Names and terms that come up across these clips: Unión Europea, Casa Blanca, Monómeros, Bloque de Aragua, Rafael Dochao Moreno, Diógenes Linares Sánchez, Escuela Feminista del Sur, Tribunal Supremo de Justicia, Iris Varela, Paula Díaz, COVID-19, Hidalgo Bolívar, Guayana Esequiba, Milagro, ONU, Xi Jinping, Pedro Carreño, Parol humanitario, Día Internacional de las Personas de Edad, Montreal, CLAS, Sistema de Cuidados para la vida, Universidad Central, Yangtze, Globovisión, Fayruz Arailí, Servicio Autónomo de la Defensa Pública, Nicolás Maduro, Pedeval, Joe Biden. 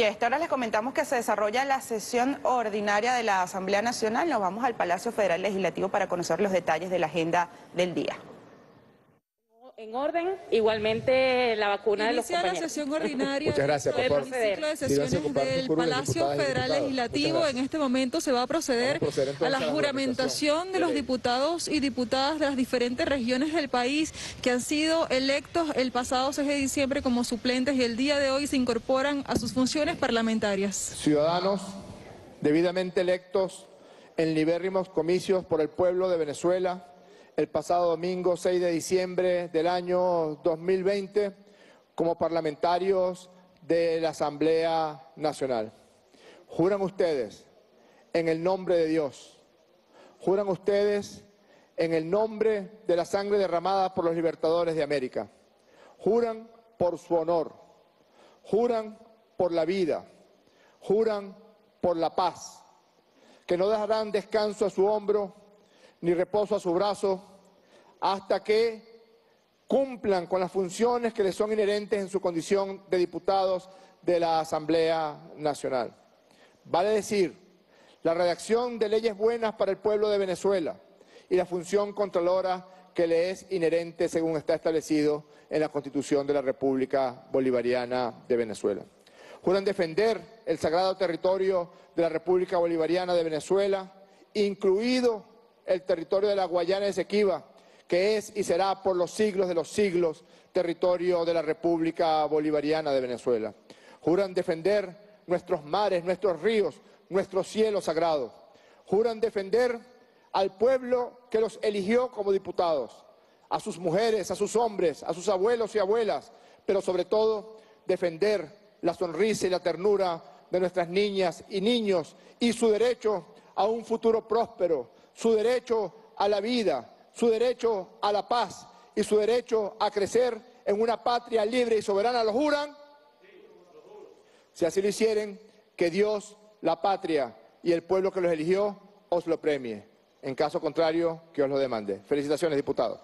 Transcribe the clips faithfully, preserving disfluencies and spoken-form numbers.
Y a esta hora les comentamos que se desarrolla la sesión ordinaria de la Asamblea Nacional. Nos vamos al Palacio Federal Legislativo para conocer los detalles de la agenda del día. En orden, igualmente la vacuna inicia de los compañeros. Inicia la sesión ordinaria. Muchas gracias, por favor. El ciclo de sesiones del Palacio Federal, diputadas, Federal Legislativo. En este momento se va a proceder, a, proceder a la juramentación de los diputados y diputadas de las diferentes regiones del país que han sido electos el pasado seis de diciembre como suplentes y el día de hoy se incorporan a sus funciones parlamentarias. Ciudadanos debidamente electos en libérrimos comicios por el pueblo de Venezuela, el pasado domingo seis de diciembre del año dos mil veinte como parlamentarios de la Asamblea Nacional. Juran ustedes en el nombre de Dios, juran ustedes en el nombre de la sangre derramada por los libertadores de América, juran por su honor, juran por la vida, juran por la paz, que no dejarán descanso a su hombro ni reposo a su brazo, hasta que cumplan con las funciones que les son inherentes en su condición de diputados de la Asamblea Nacional. Vale decir, la redacción de leyes buenas para el pueblo de Venezuela y la función contralora que le es inherente según está establecido en la Constitución de la República Bolivariana de Venezuela. Juran defender el sagrado territorio de la República Bolivariana de Venezuela, incluido el territorio de la Guayana Esequiba, que es y será por los siglos de los siglos territorio de la República Bolivariana de Venezuela. Juran defender nuestros mares, nuestros ríos, nuestro cielo sagrado. Juran defender al pueblo que los eligió como diputados, a sus mujeres, a sus hombres, a sus abuelos y abuelas, pero sobre todo defender la sonrisa y la ternura de nuestras niñas y niños y su derecho a un futuro próspero, su derecho a la vida, su derecho a la paz y su derecho a crecer en una patria libre y soberana. ¿Lo juran? Si así lo hicieren, que Dios, la patria y el pueblo que los eligió os lo premie. En caso contrario, que os lo demande. Felicitaciones, diputados.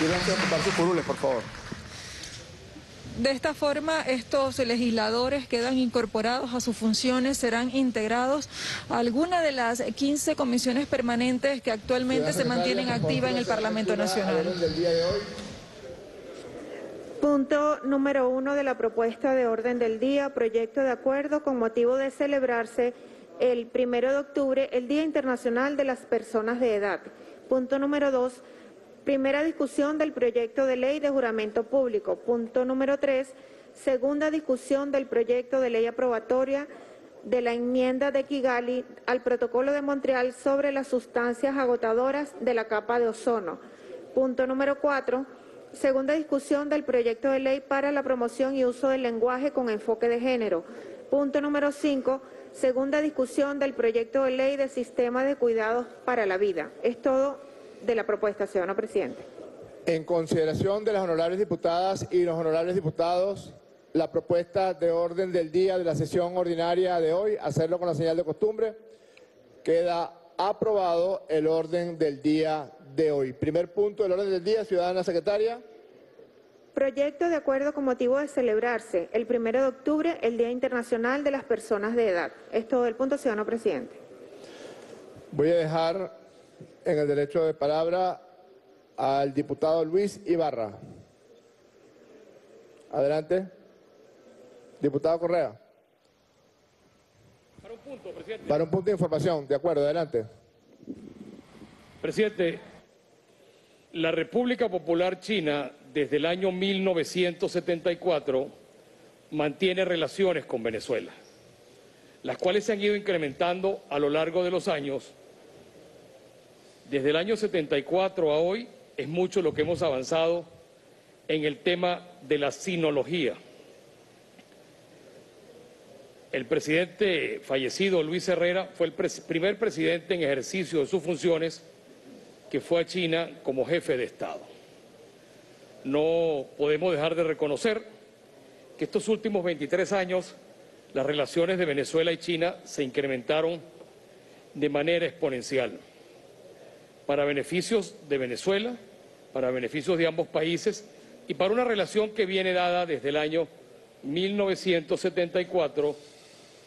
Gracias por ocupar sus curules, por favor. De esta forma, estos legisladores quedan incorporados a sus funciones, serán integrados a alguna de las quince comisiones permanentes que actualmente se mantienen activas en el Parlamento Nacional. Punto número uno de la propuesta de orden del día, proyecto de acuerdo con motivo de celebrarse el primero de octubre, el Día Internacional de las Personas de Edad. Punto número dos. Primera discusión del proyecto de ley de juramento público. Punto número tres. Segunda discusión del proyecto de ley aprobatoria de la enmienda de Kigali al protocolo de Montreal sobre las sustancias agotadoras de la capa de ozono. Punto número cuatro. Segunda discusión del proyecto de ley para la promoción y uso del lenguaje con enfoque de género. Punto número cinco. Segunda discusión del proyecto de ley de sistema de cuidados para la vida. Es todo de la propuesta, ciudadano presidente. En consideración de las honorables diputadas y los honorables diputados, la propuesta de orden del día de la sesión ordinaria de hoy, hacerlo con la señal de costumbre, queda aprobado el orden del día de hoy. Primer punto del orden del día, ciudadana secretaria. Proyecto de acuerdo con motivo de celebrarse el primero de octubre, el Día Internacional de las Personas de Edad. Es todo el punto, ciudadano presidente. Voy a dejar en el derecho de palabra al diputado Luis Ibarra. Adelante. Diputado Correa. Para un punto, presidente. Para un punto de información. De acuerdo, adelante. Presidente, la República Popular China desde el año mil novecientos setenta y cuatro mantiene relaciones con Venezuela, las cuales se han ido incrementando a lo largo de los años. Desde el año setenta y cuatro a hoy es mucho lo que hemos avanzado en el tema de la sinología. El presidente fallecido, Luis Herrera, fue el pres- primer presidente en ejercicio de sus funciones que fue a China como jefe de Estado. No podemos dejar de reconocer que estos últimos veintitrés años las relaciones de Venezuela y China se incrementaron de manera exponencial, para beneficios de Venezuela para beneficios de ambos países y para una relación que viene dada desde el año mil novecientos setenta y cuatro,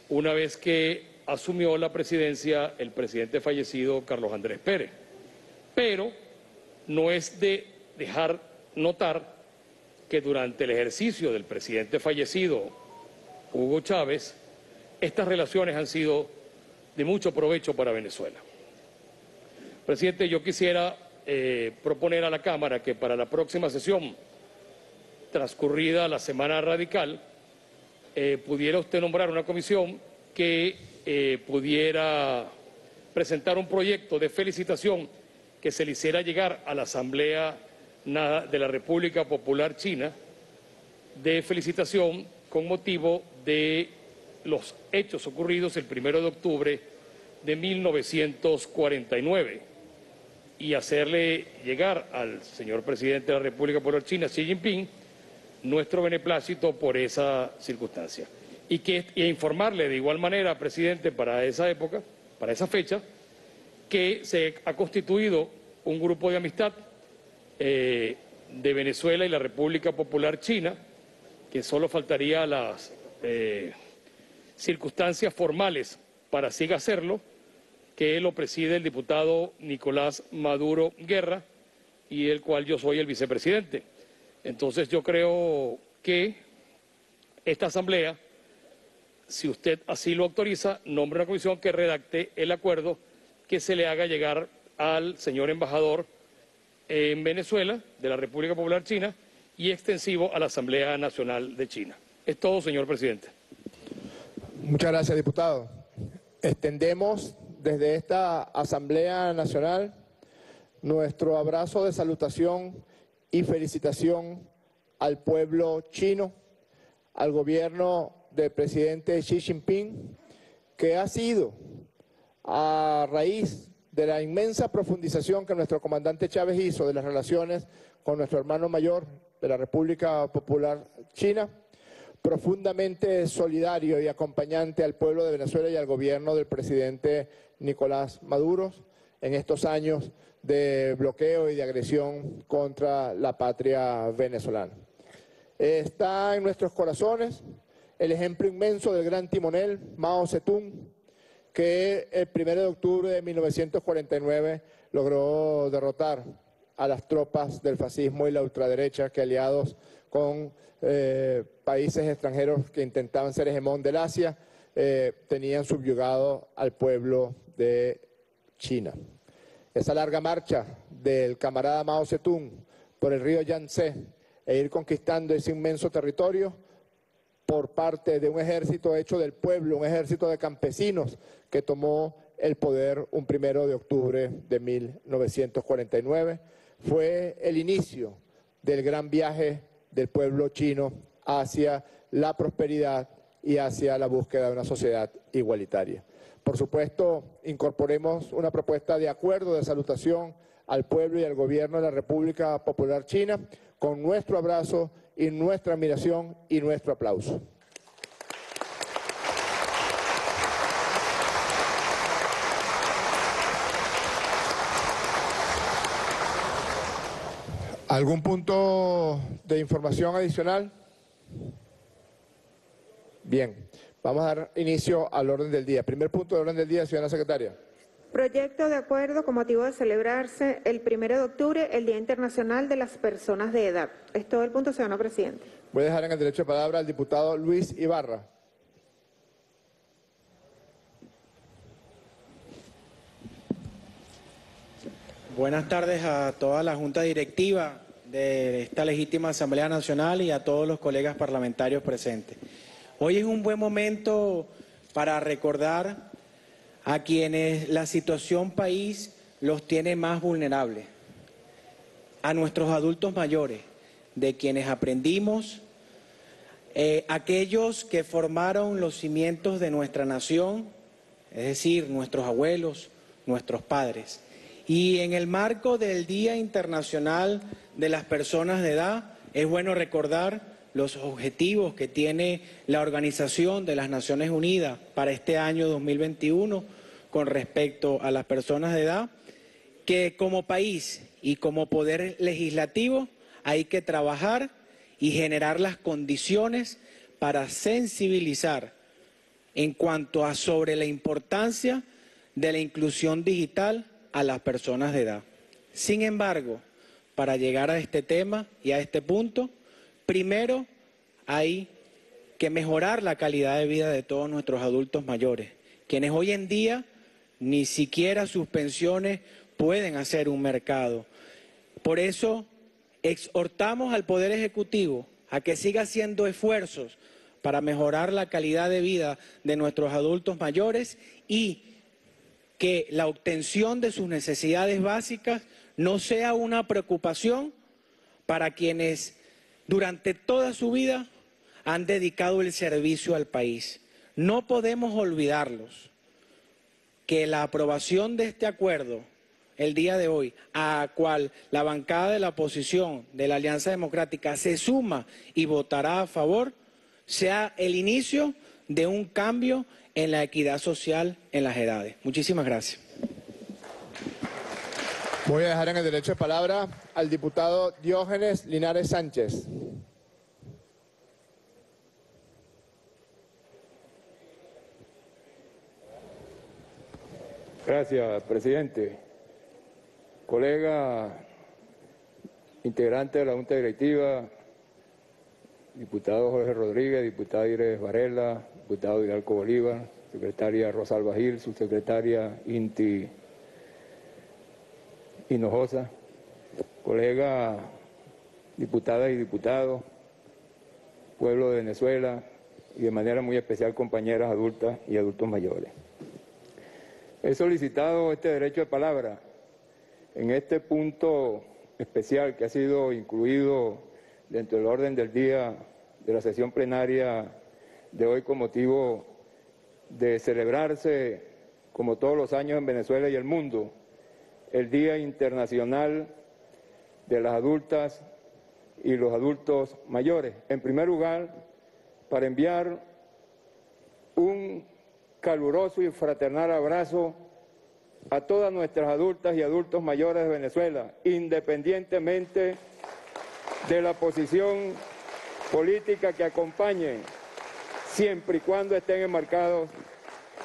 una vez que asumió la presidencia el presidente fallecido Carlos Andrés Pérez. Pero no es de dejar notar que durante el ejercicio del presidente fallecido Hugo Chávez, estas relaciones han sido de mucho provecho para Venezuela. Presidente, yo quisiera eh, proponer a la Cámara que para la próxima sesión, transcurrida la Semana Radical, eh, pudiera usted nombrar una comisión que eh, pudiera presentar un proyecto de felicitación que se le hiciera llegar a la Asamblea de la República Popular China, de felicitación con motivo de los hechos ocurridos el primero de octubre de mil novecientos cuarenta y nueve, y hacerle llegar al señor presidente de la República Popular China, Xi Jinping, nuestro beneplácito por esa circunstancia. Y que, e informarle de igual manera, presidente, para esa época, para esa fecha, que se ha constituido un grupo de amistad eh, de Venezuela y la República Popular China, que solo faltaría las eh, circunstancias formales para así hacerlo, que lo preside el diputado Nicolás Maduro Guerra, y del cual yo soy el vicepresidente. Entonces yo creo que esta asamblea, si usted así lo autoriza, nombre una comisión que redacte el acuerdo que se le haga llegar al señor embajador en Venezuela, de la República Popular China, y extensivo a la Asamblea Nacional de China. Es todo, señor presidente. Muchas gracias, diputado. Extendemos desde esta Asamblea Nacional nuestro abrazo de salutación y felicitación al pueblo chino, al gobierno del presidente Xi Jinping, que ha sido, a raíz de la inmensa profundización que nuestro comandante Chávez hizo de las relaciones con nuestro hermano mayor de la República Popular China, profundamente solidario y acompañante al pueblo de Venezuela y al gobierno del presidente Nicolás Maduro en estos años de bloqueo y de agresión contra la patria venezolana. Está en nuestros corazones el ejemplo inmenso del gran timonel Mao Zedong, que el primero de octubre de mil novecientos cuarenta y nueve logró derrotar a las tropas del fascismo y la ultraderecha que, aliados con eh, países extranjeros que intentaban ser hegemón del Asia, eh, tenían subyugado al pueblo de China. Esa larga marcha del camarada Mao Zedong por el río Yangtze e ir conquistando ese inmenso territorio por parte de un ejército hecho del pueblo, un ejército de campesinos que tomó el poder un primero de octubre de mil novecientos cuarenta y nueve, fue el inicio del gran viaje del pueblo chino hacia la prosperidad y hacia la búsqueda de una sociedad igualitaria. Por supuesto, incorporemos una propuesta de acuerdo de salutación al pueblo y al gobierno de la República Popular China con nuestro abrazo y nuestra admiración y nuestro aplauso. ¿Algún punto de información adicional? Bien. Vamos a dar inicio al orden del día. Primer punto del orden del día, señora secretaria. Proyecto de acuerdo con motivo de celebrarse el primero de octubre, el Día Internacional de las Personas de Edad. Es todo el punto, señor presidente. Voy a dejar en el derecho de palabra al diputado Luis Ibarra. Buenas tardes a toda la Junta Directiva de esta legítima Asamblea Nacional y a todos los colegas parlamentarios presentes. Hoy es un buen momento para recordar a quienes la situación país los tiene más vulnerables, a nuestros adultos mayores, de quienes aprendimos, eh, aquellos que formaron los cimientos de nuestra nación, es decir, nuestros abuelos, nuestros padres. Y en el marco del Día Internacional de las Personas de Edad, es bueno recordar los objetivos que tiene la Organización de las Naciones Unidas para este año dos mil veintiuno con respecto a las personas de edad que como país y como poder legislativo hay que trabajar y generar las condiciones para sensibilizar en cuanto a sobre la importancia de la inclusión digital a las personas de edad. Sin embargo, para llegar a este tema y a este punto, primero hay que mejorar la calidad de vida de todos nuestros adultos mayores, quienes hoy en día ni siquiera sus pensiones pueden hacer un mercado. Por eso exhortamos al Poder Ejecutivo a que siga haciendo esfuerzos para mejorar la calidad de vida de nuestros adultos mayores y que la obtención de sus necesidades básicas no sea una preocupación para quienes durante toda su vida han dedicado el servicio al país. No podemos olvidarlos que la aprobación de este acuerdo el día de hoy, a cual la bancada de la oposición de la Alianza Democrática se suma y votará a favor, sea el inicio de un cambio en la equidad social en las edades. Muchísimas gracias. Voy a dejar en el derecho de palabra al diputado Diógenes Linares Sánchez. Gracias, presidente. Colega, integrante de la Junta Directiva, diputado Jorge Rodríguez, diputada Iris Varela, diputado Hidalgo Bolívar, secretaria Rosa del Valle, subsecretaria Inti Hinojosa, colega, diputadas y diputados, pueblo de Venezuela y de manera muy especial compañeras adultas y adultos mayores. He solicitado este derecho de palabra en este punto especial que ha sido incluido dentro del orden del día de la sesión plenaria de hoy con motivo de celebrarse, como todos los años en Venezuela y el mundo, el Día Internacional de las Adultas y los Adultos Mayores. En primer lugar, para enviar un caluroso y fraternal abrazo a todas nuestras adultas y adultos mayores de Venezuela, independientemente de la posición política que acompañe, siempre y cuando estén enmarcados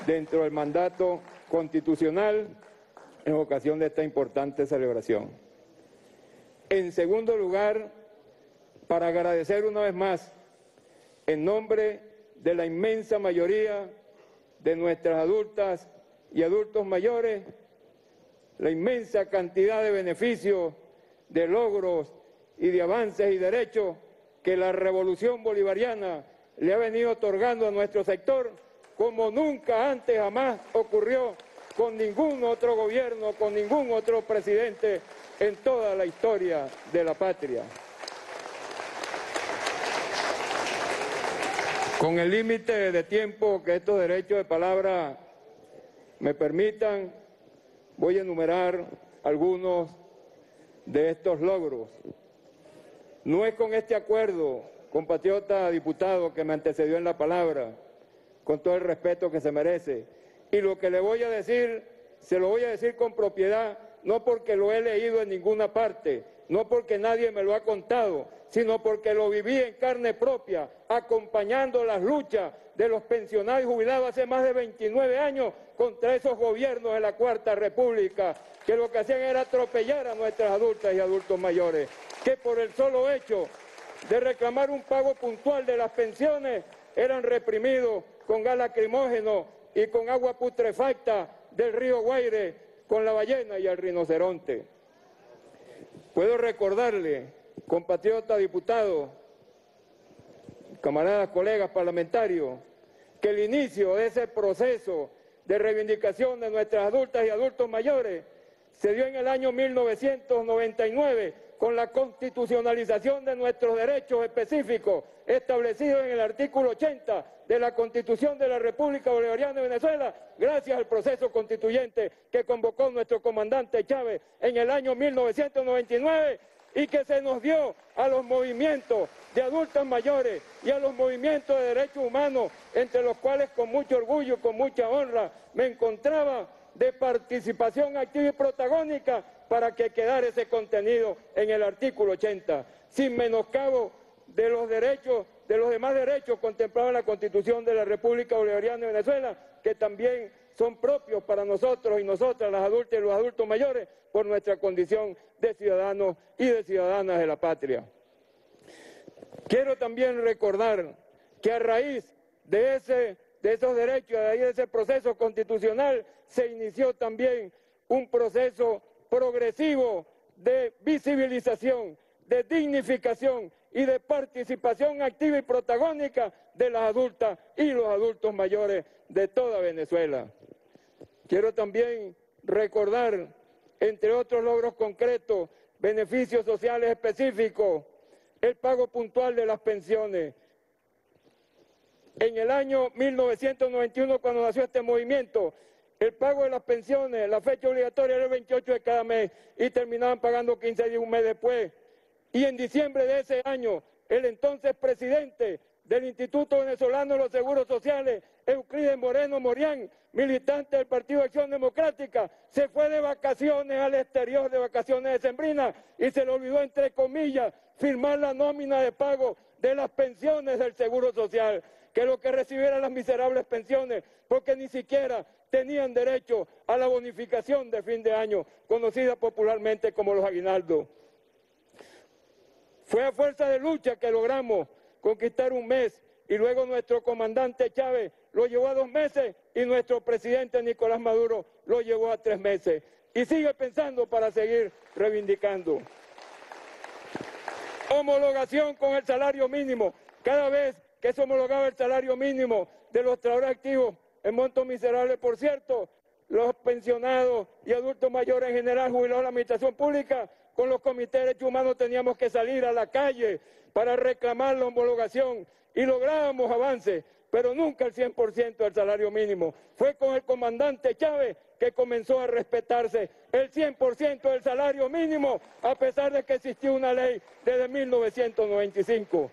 dentro del mandato constitucional en ocasión de esta importante celebración. En segundo lugar, para agradecer una vez más, en nombre de la inmensa mayoría de nuestras adultas y adultos mayores, la inmensa cantidad de beneficios, de logros y de avances y derechos que la revolución bolivariana le ha venido otorgando a nuestro sector, como nunca antes jamás ocurrió con ningún otro gobierno, con ningún otro presidente en toda la historia de la patria. Con el límite de tiempo que estos derechos de palabra me permitan, voy a enumerar algunos de estos logros. No es con este acuerdo, compatriota diputado que me antecedió en la palabra, con todo el respeto que se merece, y lo que le voy a decir, se lo voy a decir con propiedad, no porque lo he leído en ninguna parte, no porque nadie me lo ha contado, sino porque lo viví en carne propia, acompañando las luchas de los pensionados y jubilados hace más de veintinueve años contra esos gobiernos de la Cuarta República, que lo que hacían era atropellar a nuestras adultas y adultos mayores, que por el solo hecho de reclamar un pago puntual de las pensiones eran reprimidos con gas lacrimógeno y con agua putrefacta del río Guaire, con la ballena y el rinoceronte. Puedo recordarle, compatriota, diputado, camaradas, colegas parlamentarios, que el inicio de ese proceso de reivindicación de nuestras adultas y adultos mayores se dio en el año mil novecientos noventa y nueve con la constitucionalización de nuestros derechos específicos establecidos en el artículo ochenta de la Constitución de la República Bolivariana de Venezuela, gracias al proceso constituyente que convocó nuestro comandante Chávez en el año mil novecientos noventa y nueve, y que se nos dio a los movimientos de adultos mayores y a los movimientos de derechos humanos, entre los cuales con mucho orgullo y con mucha honra me encontraba de participación activa y protagónica para que quedara ese contenido en el artículo ochenta, sin menoscabo de los derechos, de los demás derechos contemplados en la Constitución de la República Bolivariana de Venezuela, que también son propios para nosotros y nosotras, las adultas y los adultos mayores, por nuestra condición de ciudadanos y de ciudadanas de la patria. Quiero también recordar que a raíz de ese, de esos derechos, a raíz de ese proceso constitucional, se inició también un proceso progresivo de visibilización, de dignificación y de participación activa y protagónica de las adultas y los adultos mayores de toda Venezuela. Quiero también recordar, entre otros logros concretos, beneficios sociales específicos, el pago puntual de las pensiones. En el año mil novecientos noventa y uno, cuando nació este movimiento, el pago de las pensiones, la fecha obligatoria era el veintiocho de cada mes y terminaban pagando quince días un mes después. Y en diciembre de ese año, el entonces presidente del Instituto Venezolano de los Seguros Sociales, Euclides Moreno Morián, militante del Partido de Acción Democrática, se fue de vacaciones al exterior, de vacaciones decembrinas, y se le olvidó, entre comillas, firmar la nómina de pago de las pensiones del Seguro Social, que lo que recibieran las miserables pensiones, porque ni siquiera tenían derecho a la bonificación de fin de año, conocida popularmente como los aguinaldos. Fue a fuerza de lucha que logramos conquistar un mes y luego nuestro comandante Chávez lo llevó a dos meses y nuestro presidente Nicolás Maduro lo llevó a tres meses. Y sigue pensando para seguir reivindicando. Homologación con el salario mínimo. Cada vez que se homologaba el salario mínimo de los trabajadores activos, en monto miserable, por cierto, los pensionados y adultos mayores en general, jubilados de la administración pública, con los comités de derechos humanos teníamos que salir a la calle para reclamar la homologación y lográbamos avances, pero nunca el cien por ciento del salario mínimo. Fue con el comandante Chávez que comenzó a respetarse el cien por ciento del salario mínimo, a pesar de que existió una ley desde mil novecientos noventa y cinco.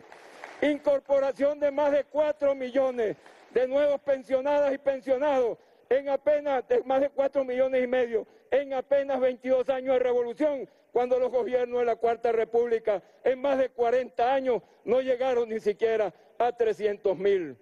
Incorporación de más de cuatro millones de nuevos pensionadas y pensionados, en apenas de más de cuatro millones y medio, en apenas veintidós años de revolución, cuando los gobiernos de la Cuarta República en más de cuarenta años no llegaron ni siquiera a trescientos mil.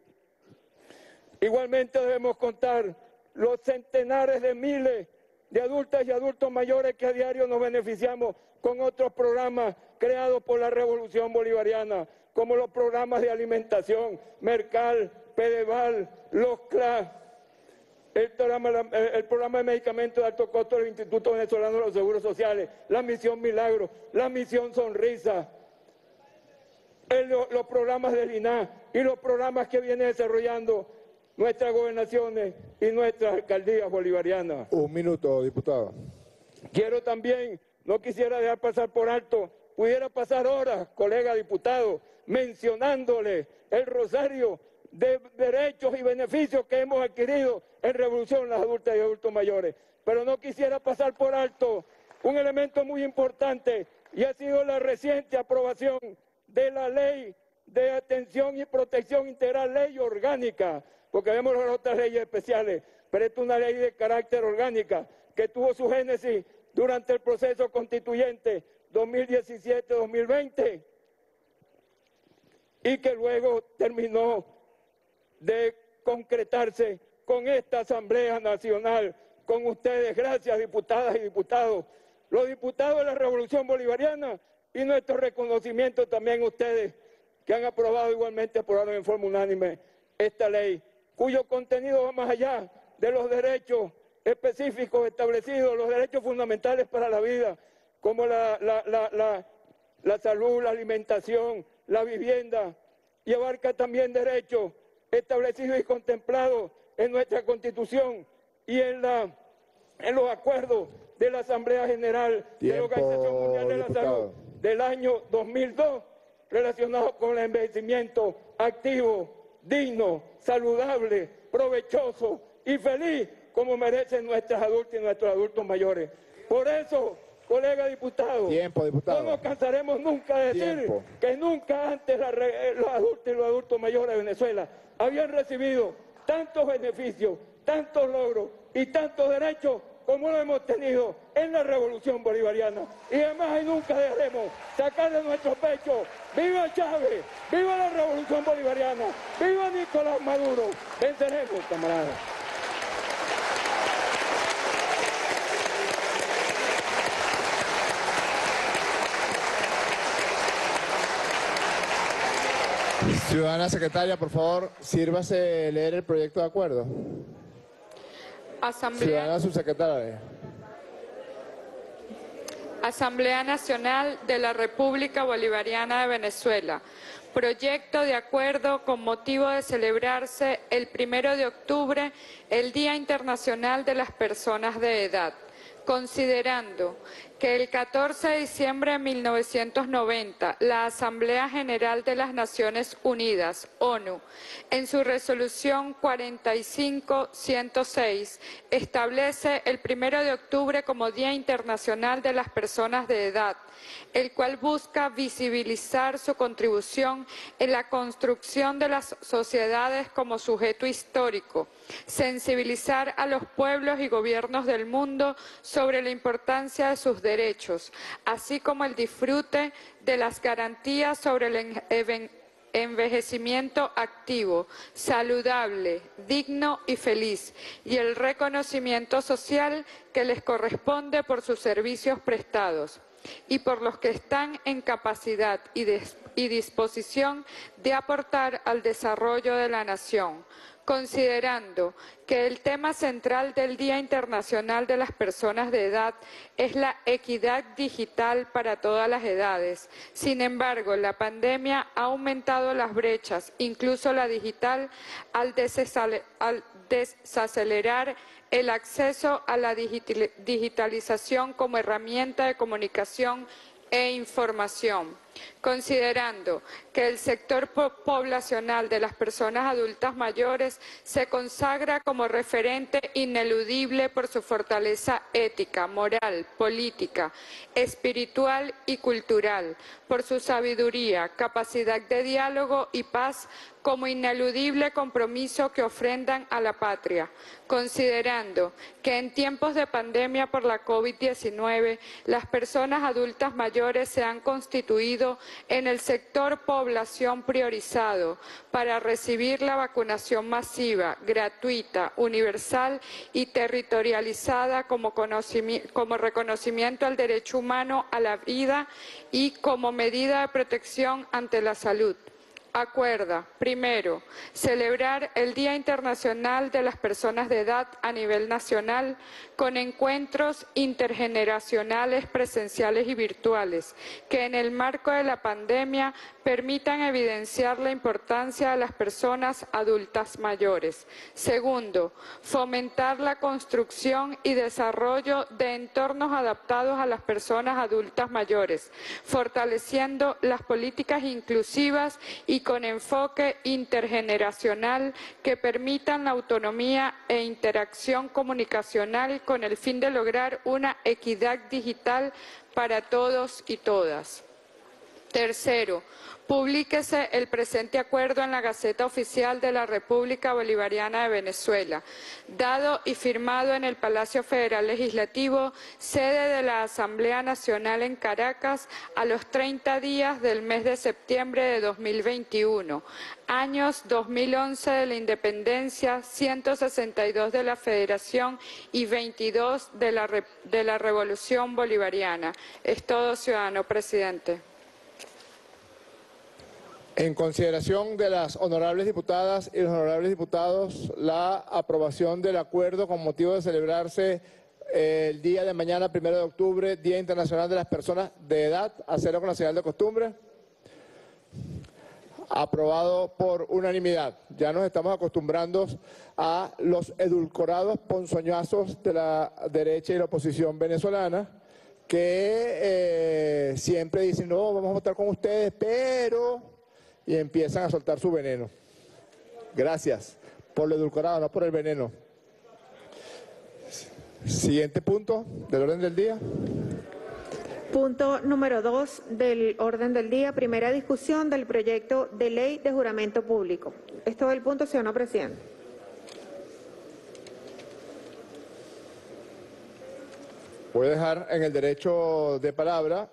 Igualmente debemos contar los centenares de miles de adultas y adultos mayores que a diario nos beneficiamos con otros programas creados por la Revolución Bolivariana, como los programas de alimentación, Mercal, Pedeval, los C L A S, el programa, el programa de medicamentos de alto costo del Instituto Venezolano de los Seguros Sociales, la Misión Milagro, la Misión Sonrisa, el, los programas del I N A y los programas que viene desarrollando nuestras gobernaciones y nuestras alcaldías bolivarianas. Un minuto, diputado. Quiero también, no quisiera dejar pasar por alto, pudiera pasar horas, colega diputado, mencionándole el rosario de derechos y beneficios que hemos adquirido en Revolución las adultas y adultos mayores. Pero no quisiera pasar por alto un elemento muy importante y ha sido la reciente aprobación de la Ley de Atención y Protección Integral, ley orgánica, porque vemos las otras leyes especiales, pero esta es una ley de carácter orgánica que tuvo su génesis durante el proceso constituyente dos mil diecisiete dos mil veinte y que luego terminó de concretarse con esta Asamblea Nacional, con ustedes. Gracias, diputadas y diputados, los diputados de la Revolución Bolivariana, y nuestro reconocimiento también a ustedes que han aprobado, igualmente aprobaron en forma unánime esta ley, cuyo contenido va más allá de los derechos específicos establecidos, los derechos fundamentales para la vida, como la, la, la, la, la salud, la alimentación, la vivienda, y abarca también derechos establecidos y contemplados en nuestra Constitución y en, la, en los acuerdos de la Asamblea General Tiempo, de la Organización Mundial de diputado. La Salud del año dos mil dos, relacionados con el envejecimiento activo, digno, saludable, provechoso y feliz, como merecen nuestras adultas y nuestros adultos mayores. Por eso, colega diputado, Tiempo, diputado. no nos cansaremos nunca de decir Tiempo. que nunca antes la, los adultos y los adultos mayores de Venezuela habían recibido tantos beneficios, tantos logros y tantos derechos como lo hemos tenido en la Revolución Bolivariana. Y jamás y nunca dejaremos sacar de nuestro pecho: ¡viva Chávez! ¡Viva la Revolución Bolivariana! ¡Viva Nicolás Maduro! ¡Venceremos, camaradas! Ciudadana secretaria, por favor, sírvase leer el proyecto de acuerdo. Asamblea... Ciudadana subsecretaria. Asamblea Nacional de la República Bolivariana de Venezuela. Proyecto de acuerdo con motivo de celebrarse el primero de octubre, el Día Internacional de las Personas de Edad. Considerando que el catorce de diciembre de mil novecientos noventa, la Asamblea General de las Naciones Unidas, ONU, en su resolución cuarenta y cinco ciento seis, establece el primero de octubre como Día Internacional de las Personas de Edad, el cual busca visibilizar su contribución en la construcción de las sociedades como sujeto histórico, sensibilizar a los pueblos y gobiernos del mundo sobre la importancia de sus derechos, así como el disfrute de las garantías sobre el envejecimiento activo, saludable, digno y feliz, y el reconocimiento social que les corresponde por sus servicios prestados y por los que están en capacidad y, y disposición de aportar al desarrollo de la nación. Considerando que el tema central del Día Internacional de las Personas de Edad es la equidad digital para todas las edades. Sin embargo, la pandemia ha aumentado las brechas, incluso la digital, al desacelerar el acceso a la digitalización como herramienta de comunicación e información. Considerando que el sector poblacional de las personas adultas mayores se consagra como referente ineludible por su fortaleza ética, moral, política, espiritual y cultural, por su sabiduría, capacidad de diálogo y paz como ineludible compromiso que ofrendan a la patria. Considerando que en tiempos de pandemia por la COVID diecinueve, las personas adultas mayores se han constituido en el sector población priorizado para recibir la vacunación masiva, gratuita, universal y territorializada como, como reconocimiento al derecho humano a la vida y como medida de protección ante la salud. Acuerda, primero, celebrar el Día Internacional de las Personas de Edad a nivel nacional con encuentros intergeneracionales presenciales y virtuales que en el marco de la pandemia permitan evidenciar la importancia de las personas adultas mayores. Segundo, fomentar la construcción y desarrollo de entornos adaptados a las personas adultas mayores, fortaleciendo las políticas inclusivas y con enfoque intergeneracional que permitan la autonomía e interacción comunicacional con el fin de lograr una equidad digital para todos y todas. Tercero, publíquese el presente acuerdo en la Gaceta Oficial de la República Bolivariana de Venezuela, dado y firmado en el Palacio Federal Legislativo, sede de la Asamblea Nacional en Caracas, a los treinta días del mes de septiembre de dos mil veintiuno, años dos mil once de la Independencia, ciento sesenta y dos de la Federación y veintidós de la, Re- de la Revolución Bolivariana. Es todo, ciudadano presidente. En consideración de las honorables diputadas y los honorables diputados, la aprobación del acuerdo con motivo de celebrarse el día de mañana, primero de octubre, Día Internacional de las Personas de Edad, a cero con la señal de costumbre, aprobado por unanimidad. Ya nos estamos acostumbrando a los edulcorados ponzoñazos de la derecha y la oposición venezolana, que eh, siempre dicen, no, vamos a votar con ustedes, pero... y empiezan a soltar su veneno. Gracias por lo edulcorado, no por el veneno. Siguiente punto del orden del día. Punto número dos del orden del día, primera discusión del proyecto de ley de juramento público. Esto es el punto, señor presidente. Voy a dejar en el derecho de palabra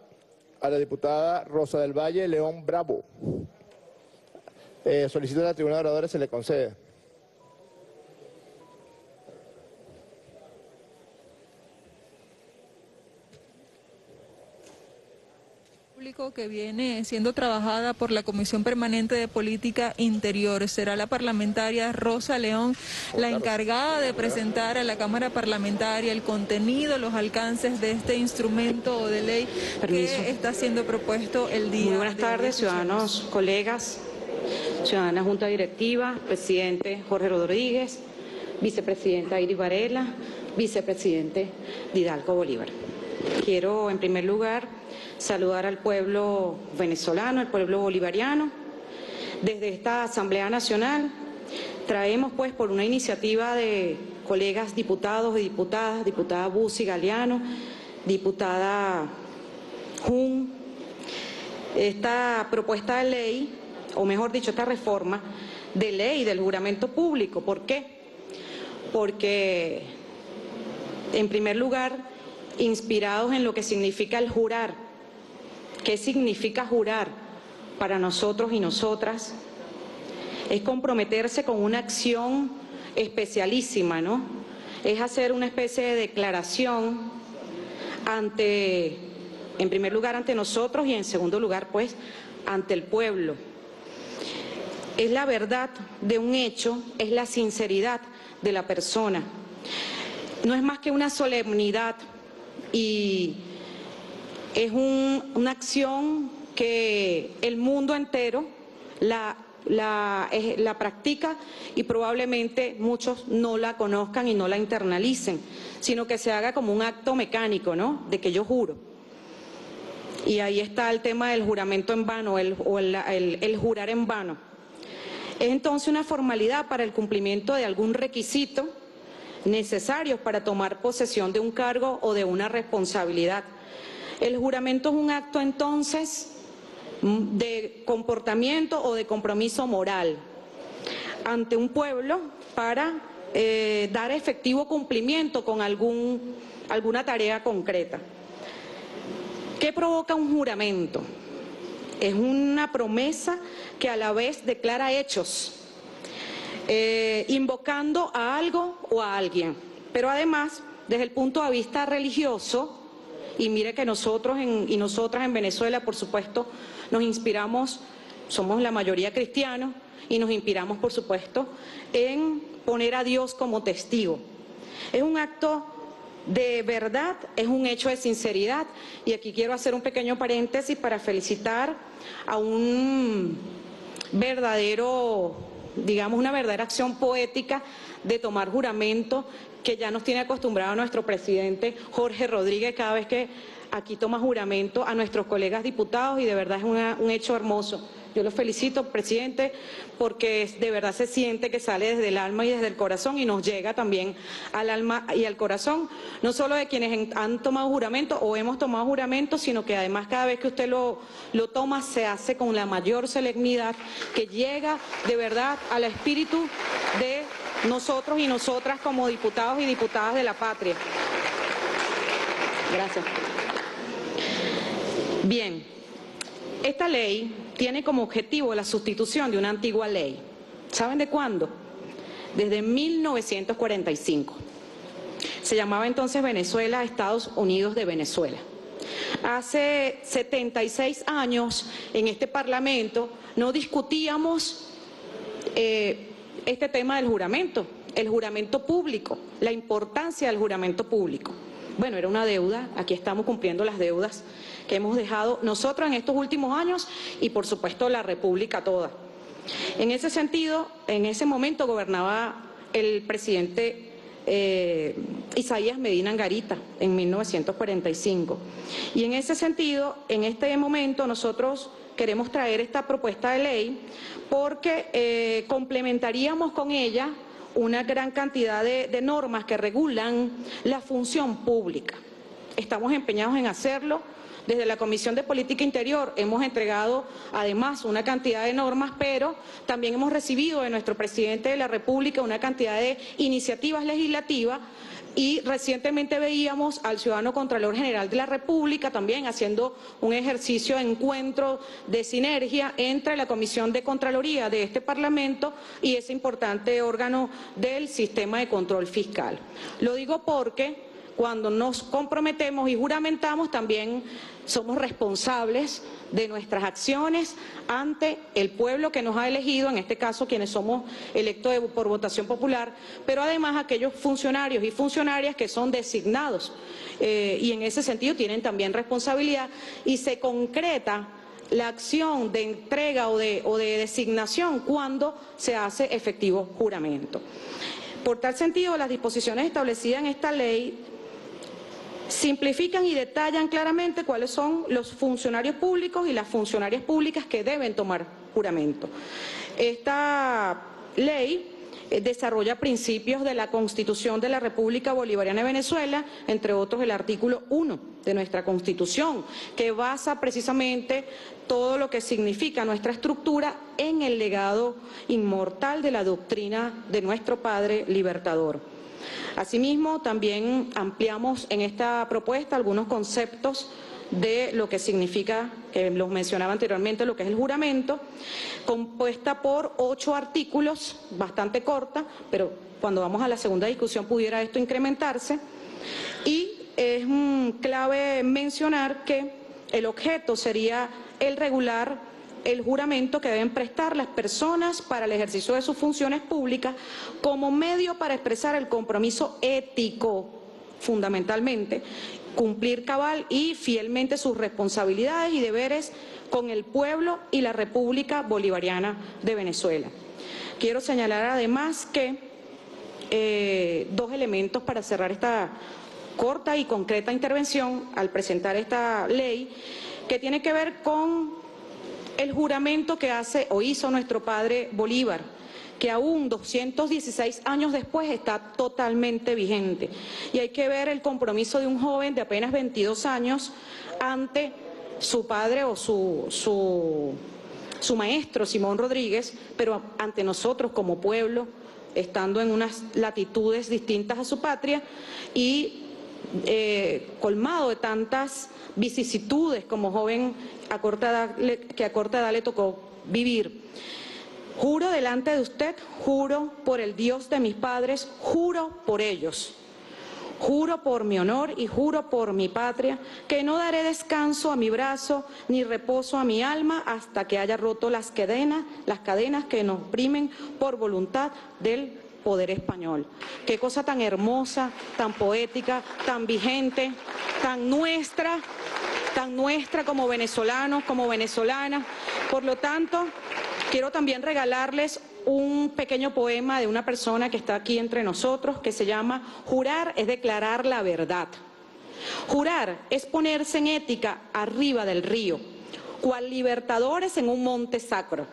a la diputada Rosa del Valle León Bravo. Eh, solicito a la tribuna de oradores, se le concede. Que viene siendo trabajada por la Comisión Permanente de Política Interior. Será la parlamentaria Rosa León la encargada de presentar a la Cámara Parlamentaria el contenido, los alcances de este instrumento o de ley Permiso. que está siendo propuesto el día. Muy buenas tardes, ciudadanos, colegas, ciudadana Junta Directiva, presidente Jorge Rodríguez, vicepresidenta Iris Varela, vicepresidente Didalgo Bolívar. Quiero, en primer lugar, saludar al pueblo venezolano, al pueblo bolivariano. Desde esta Asamblea Nacional traemos, pues, por una iniciativa de colegas diputados y diputadas, diputada Busi Galeano, diputada Jun, esta propuesta de ley, o mejor dicho, esta reforma de ley del juramento público. ¿Por qué? Porque, en primer lugar, inspirados en lo que significa el jurar. ¿Qué significa jurar para nosotros y nosotras? Es comprometerse con una acción especialísima, ¿no? Es hacer una especie de declaración ante, en primer lugar, ante nosotros y en segundo lugar, pues, ante el pueblo. Es la verdad de un hecho, es la sinceridad de la persona. No es más que una solemnidad y es un, una acción que el mundo entero la, la, la practica y probablemente muchos no la conozcan y no la internalicen, sino que se haga como un acto mecánico, ¿no? De que yo juro. Y ahí está el tema del juramento en vano, el, o el, el, el jurar en vano. Es entonces una formalidad para el cumplimiento de algún requisito necesario para tomar posesión de un cargo o de una responsabilidad. El juramento es un acto, entonces, de comportamiento o de compromiso moral ante un pueblo para eh, dar efectivo cumplimiento con algún, alguna tarea concreta. ¿Qué provoca un juramento? Es una promesa que a la vez declara hechos, eh, invocando a algo o a alguien. Pero además, desde el punto de vista religioso, y mire que nosotros en, y nosotras en Venezuela, por supuesto, nos inspiramos, somos la mayoría cristianos, y nos inspiramos, por supuesto, en poner a Dios como testigo. Es un acto de verdad, es un hecho de sinceridad. Y aquí quiero hacer un pequeño paréntesis para felicitar a un verdadero, digamos, una verdadera acción poética de tomar juramento que ya nos tiene acostumbrado nuestro presidente Jorge Rodríguez cada vez que aquí toma juramento a nuestros colegas diputados, y de verdad es una, un hecho hermoso. Yo lo felicito, presidente, porque de verdad se siente que sale desde el alma y desde el corazón, y nos llega también al alma y al corazón, no solo de quienes han tomado juramento o hemos tomado juramento, sino que además cada vez que usted lo, lo toma se hace con la mayor solemnidad, que llega de verdad al espíritu de nosotros y nosotras como diputados y diputadas de la patria. Gracias. Bien, esta ley tiene como objetivo la sustitución de una antigua ley. ¿Saben de cuándo? Desde mil novecientos cuarenta y cinco. Se llamaba entonces Venezuela, Estados Unidos de Venezuela. Hace setenta y seis años en este Parlamento no discutíamos eh, este tema del juramento, el juramento público, la importancia del juramento público. Bueno, era una deuda, aquí estamos cumpliendo las deudas que hemos dejado nosotros en estos últimos años y por supuesto la República toda. En ese sentido, en ese momento gobernaba el presidente eh, Isaías Medina Angarita en mil novecientos cuarenta y cinco. Y en ese sentido, en este momento nosotros queremos traer esta propuesta de ley porque eh, complementaríamos con ella una gran cantidad de, de normas que regulan la función pública. Estamos empeñados en hacerlo. Desde la Comisión de Política Interior hemos entregado además una cantidad de normas, pero también hemos recibido de nuestro presidente de la República una cantidad de iniciativas legislativas Y recientemente veíamos al ciudadano Contralor General de la República también haciendo un ejercicio de encuentro de sinergia entre la Comisión de Contraloría de este Parlamento y ese importante órgano del sistema de control fiscal. Lo digo porque cuando nos comprometemos y juramentamos también somos responsables de nuestras acciones ante el pueblo que nos ha elegido, en este caso quienes somos electos de, por votación popular, pero además aquellos funcionarios y funcionarias que son designados eh, y en ese sentido tienen también responsabilidad y se concreta la acción de entrega o de, o de designación cuando se hace efectivo juramento. Por tal sentido, las disposiciones establecidas en esta ley simplifican y detallan claramente cuáles son los funcionarios públicos y las funcionarias públicas que deben tomar juramento. Esta ley desarrolla principios de la Constitución de la República Bolivariana de Venezuela, entre otros el artículo uno de nuestra Constitución, que basa precisamente todo lo que significa nuestra estructura en el legado inmortal de la doctrina de nuestro padre libertador. Asimismo, también ampliamos en esta propuesta algunos conceptos de lo que significa, que los mencionaba anteriormente, lo que es el juramento, compuesta por ocho artículos, bastante corta, pero cuando vamos a la segunda discusión pudiera esto incrementarse. Y es um, clave mencionar que el objeto sería el regular el juramento que deben prestar las personas para el ejercicio de sus funciones públicas como medio para expresar el compromiso ético, fundamentalmente, cumplir cabal y fielmente sus responsabilidades y deberes con el pueblo y la República Bolivariana de Venezuela. Quiero señalar además que eh, dos elementos para cerrar esta corta y concreta intervención al presentar esta ley, que tiene que ver con el juramento que hace o hizo nuestro padre Bolívar, que aún doscientos dieciséis años después está totalmente vigente. Y hay que ver el compromiso de un joven de apenas veintidós años ante su padre o su, su, su maestro, Simón Rodríguez, pero ante nosotros como pueblo, estando en unas latitudes distintas a su patria y eh, colmado de tantas vicisitudes como joven a corta edad, que a corta edad le tocó vivir. Juro delante de usted, juro por el Dios de mis padres, juro por ellos. Juro por mi honor y juro por mi patria, que no daré descanso a mi brazo ni reposo a mi alma hasta que haya roto las cadenas, las cadenas que nos oprimen por voluntad del poder español. Qué cosa tan hermosa, tan poética, tan vigente, tan nuestra, tan nuestra como venezolanos, como venezolanas. Por lo tanto, quiero también regalarles un pequeño poema de una persona que está aquí entre nosotros, que se llama Jurar es declarar la verdad. Jurar es ponerse en ética arriba del río, cual libertadores en un monte sacro.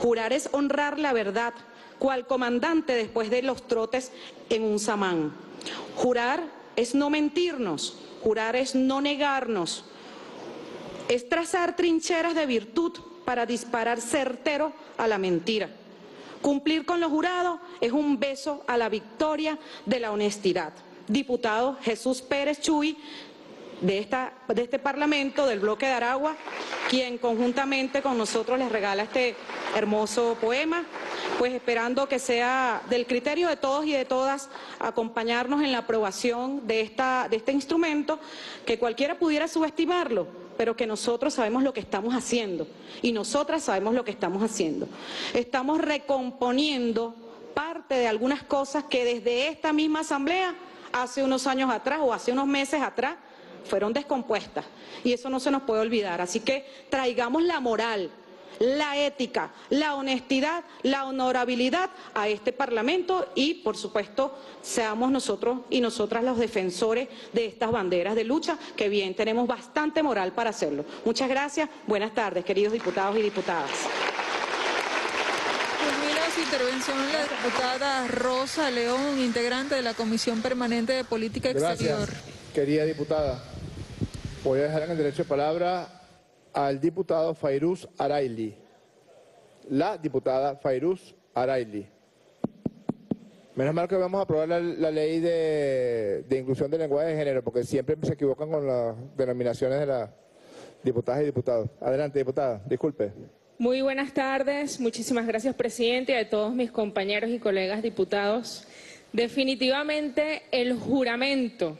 Jurar es honrar la verdad, cual comandante después de los trotes en un samán. Jurar es no mentirnos, jurar es no negarnos, es trazar trincheras de virtud para disparar certero a la mentira. Cumplir con los jurados es un beso a la victoria de la honestidad. Diputado Jesús Pérez Chuy, de, esta, de este Parlamento, del Bloque de Aragua, quien conjuntamente con nosotros les regala este hermoso poema, pues esperando que sea del criterio de todos y de todas acompañarnos en la aprobación de, esta, de este instrumento, que cualquiera pudiera subestimarlo, pero que nosotros sabemos lo que estamos haciendo y nosotras sabemos lo que estamos haciendo. Estamos recomponiendo parte de algunas cosas que desde esta misma asamblea, hace unos años atrás o hace unos meses atrás, fueron descompuestas, y eso no se nos puede olvidar. Así que traigamos la moral, la ética, la honestidad, la honorabilidad a este Parlamento y, por supuesto, seamos nosotros y nosotras los defensores de estas banderas de lucha, que bien tenemos bastante moral para hacerlo. Muchas gracias. Buenas tardes, queridos diputados y diputadas. Intervención de la diputada Rosa León, integrante de la Comisión Permanente de Política Exterior. Gracias, querida diputada. Voy a dejar en el derecho de palabra al diputado Fayruz Arailí. La diputada Fayruz Arailí. Menos mal que vamos a aprobar la, la ley de, de inclusión del lenguaje de género, porque siempre se equivocan con las denominaciones de las diputadas y diputados. Adelante, diputada, disculpe. Muy buenas tardes, muchísimas gracias, presidente, y a todos mis compañeros y colegas diputados. Definitivamente el juramento,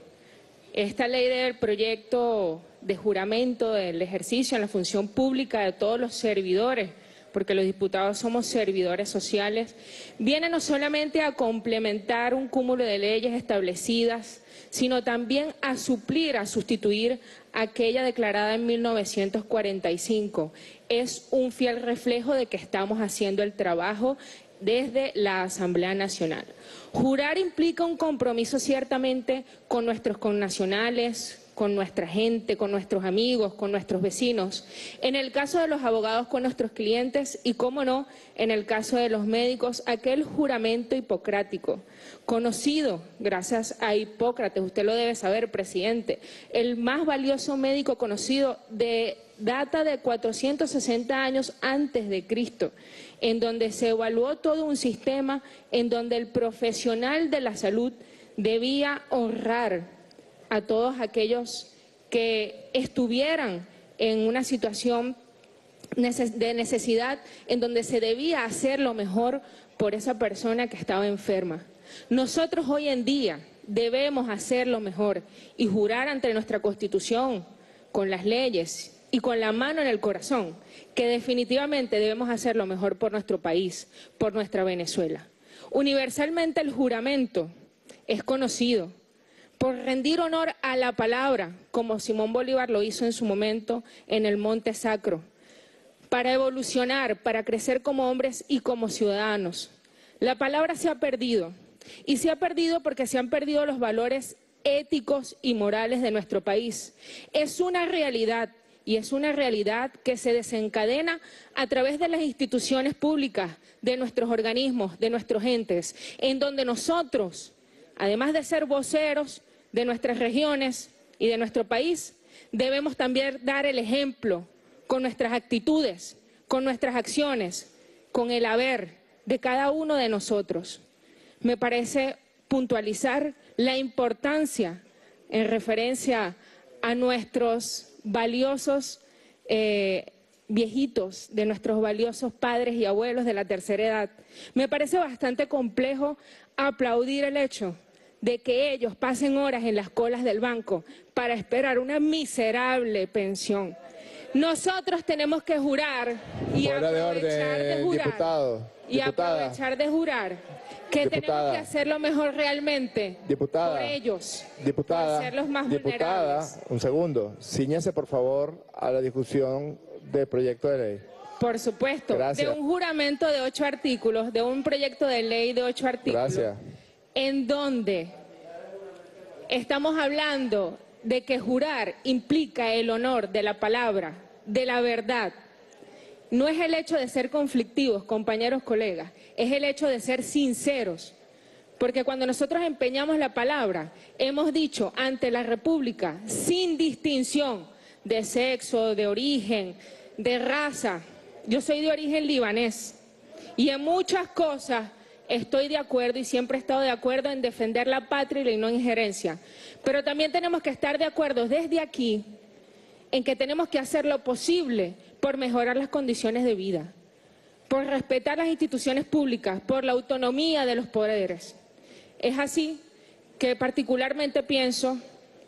esta ley del proyecto de juramento del ejercicio en la función pública de todos los servidores, porque los diputados somos servidores sociales, viene no solamente a complementar un cúmulo de leyes establecidas, sino también a suplir, a sustituir aquella declarada en mil novecientos cuarenta y cinco. Es un fiel reflejo de que estamos haciendo el trabajo desde la Asamblea Nacional. Jurar implica un compromiso ciertamente con nuestros connacionales, con nuestra gente, con nuestros amigos, con nuestros vecinos, en el caso de los abogados con nuestros clientes y, cómo no, en el caso de los médicos, aquel juramento hipocrático, conocido gracias a Hipócrates, usted lo debe saber, presidente, el más valioso médico conocido, de data de cuatrocientos sesenta años antes de Cristo, en donde se evaluó todo un sistema en donde el profesional de la salud debía honrar a todos aquellos que estuvieran en una situación de necesidad en donde se debía hacer lo mejor por esa persona que estaba enferma. Nosotros hoy en día debemos hacer lo mejor y jurar ante nuestra Constitución, con las leyes y con la mano en el corazón, que definitivamente debemos hacer lo mejor por nuestro país, por nuestra Venezuela. Universalmente el juramento es conocido por rendir honor a la palabra, como Simón Bolívar lo hizo en su momento en el Monte Sacro, para evolucionar, para crecer como hombres y como ciudadanos. La palabra se ha perdido, y se ha perdido porque se han perdido los valores éticos y morales de nuestro país. Es una realidad, y es una realidad que se desencadena a través de las instituciones públicas, de nuestros organismos, de nuestros entes, en donde nosotros, además de ser voceros de nuestras regiones y de nuestro país, debemos también dar el ejemplo con nuestras actitudes, con nuestras acciones, con el haber de cada uno de nosotros. Me parece puntualizar la importancia en referencia a nuestros valiosos eh, viejitos, de nuestros valiosos padres y abuelos de la tercera edad. Me parece bastante complejo aplaudir el hecho de que ellos pasen horas en las colas del banco para esperar una miserable pensión. Nosotros tenemos que jurar y aprovechar de, orden, de jurar diputado, y diputada, aprovechar de jurar que diputada, tenemos que hacer lo mejor realmente diputada, por ellos, diputada, por hacerlos más diputada, vulnerables. Un segundo, ciñese por favor a la discusión del proyecto de ley. Por supuesto, gracias. De un juramento de ocho artículos, de un proyecto de ley de ocho artículos, gracias. En donde estamos hablando de que jurar implica el honor de la palabra, de la verdad. No es el hecho de ser conflictivos, compañeros, colegas, es el hecho de ser sinceros. Porque cuando nosotros empeñamos la palabra, hemos dicho ante la República, sin distinción de sexo, de origen, de raza. Yo soy de origen libanés y en muchas cosas estoy de acuerdo y siempre he estado de acuerdo en defender la patria y la no injerencia. Pero también tenemos que estar de acuerdo desde aquí en que tenemos que hacer lo posible por mejorar las condiciones de vida, por respetar las instituciones públicas, por la autonomía de los poderes. Es así que particularmente pienso,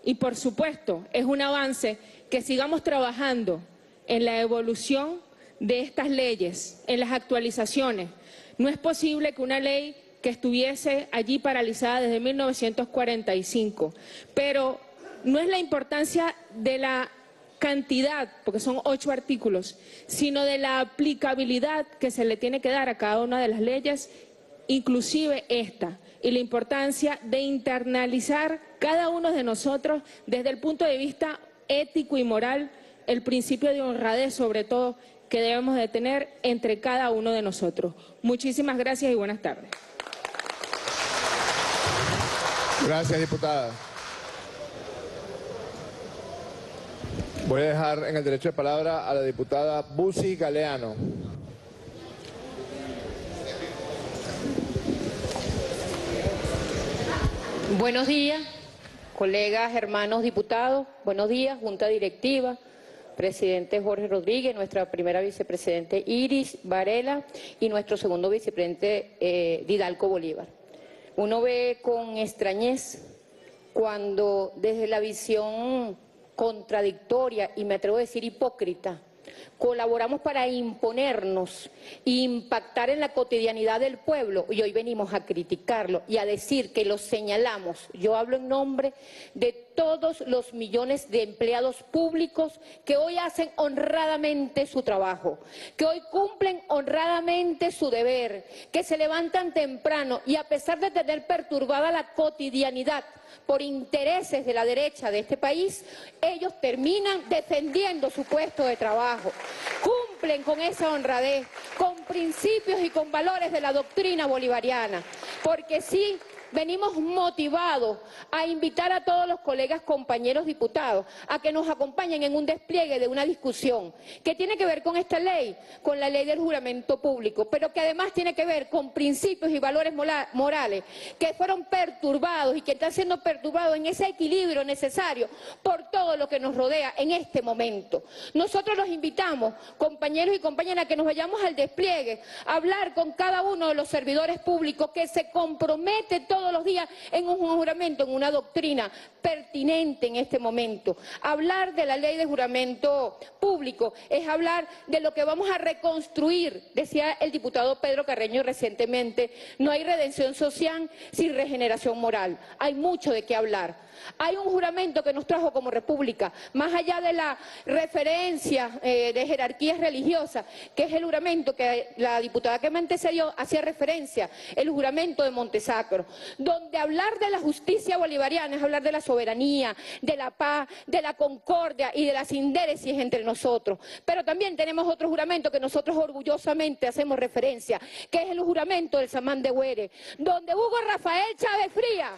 y por supuesto es un avance, que sigamos trabajando en la evolución de estas leyes, en las actualizaciones. No es posible que una ley que estuviese allí paralizada desde mil novecientos cuarenta y cinco, pero no es la importancia de la cantidad, porque son ocho artículos, sino de la aplicabilidad que se le tiene que dar a cada una de las leyes, inclusive esta, y la importancia de internalizar cada uno de nosotros desde el punto de vista ético y moral el principio de honradez, sobre todo, que debemos de tener entre cada uno de nosotros. Muchísimas gracias y buenas tardes. Gracias, diputada. Voy a dejar en el derecho de palabra a la diputada Busi Galeano. Buenos días, colegas, hermanos diputados, buenos días, Junta Directiva, presidente Jorge Rodríguez, nuestra primera vicepresidente Iris Varela y nuestro segundo vicepresidente eh, Didalco Bolívar. Uno ve con extrañez cuando desde la visión contradictoria y me atrevo a decir hipócrita, colaboramos para imponernos e impactar en la cotidianidad del pueblo y hoy venimos a criticarlo y a decir que lo señalamos. Yo hablo en nombre de todos los millones de empleados públicos que hoy hacen honradamente su trabajo, que hoy cumplen honradamente su deber, que se levantan temprano y a pesar de tener perturbada la cotidianidad por intereses de la derecha de este país, ellos terminan defendiendo su puesto de trabajo. Cumplen con esa honradez, con principios y con valores de la doctrina bolivariana, porque sí, venimos motivados a invitar a todos los colegas, compañeros diputados, a que nos acompañen en un despliegue de una discusión que tiene que ver con esta ley, con la ley del juramento público, pero que además tiene que ver con principios y valores morales que fueron perturbados y que están siendo perturbados en ese equilibrio necesario por todo lo que nos rodea en este momento. Nosotros los invitamos, compañeros y compañeras, a que nos vayamos al despliegue, a hablar con cada uno de los servidores públicos que se compromete todo todos los días en un juramento, en una doctrina pertinente en este momento. Hablar de la ley de juramento público es hablar de lo que vamos a reconstruir, decía el diputado Pedro Carreño recientemente, no hay redención social sin regeneración moral, hay mucho de qué hablar. Hay un juramento que nos trajo como república, más allá de la referencia eh, de jerarquías religiosas, que es el juramento que la diputada que me antecedió hacía referencia, el juramento de Montesacro, donde hablar de la justicia bolivariana es hablar de la soberanía, de la paz, de la concordia y de la sindéresis entre nosotros. Pero también tenemos otro juramento que nosotros orgullosamente hacemos referencia, que es el juramento del Samán de Güere, donde Hugo Rafael Chávez Frías,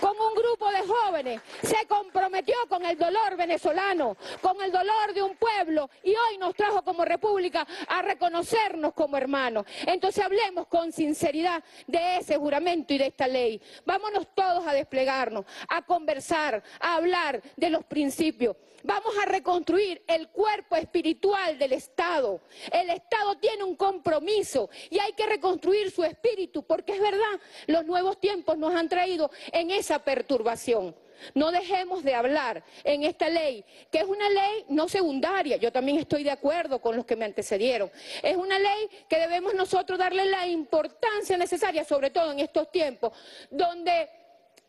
con un grupo de jóvenes, se comprometió con el dolor venezolano, con el dolor de un pueblo, y hoy nos trajo como república a reconocernos como hermanos. Entonces hablemos con sinceridad de ese juramento y de esta ley. Vámonos todos a desplegarnos, a conversar, a hablar de los principios. Vamos a reconstruir el cuerpo espiritual del Estado. El Estado tiene un compromiso y hay que reconstruir su espíritu, porque es verdad, los nuevos tiempos nos han traído en esa perturbación. No dejemos de hablar en esta ley, que es una ley no secundaria, yo también estoy de acuerdo con los que me antecedieron, es una ley que debemos nosotros darle la importancia necesaria, sobre todo en estos tiempos, donde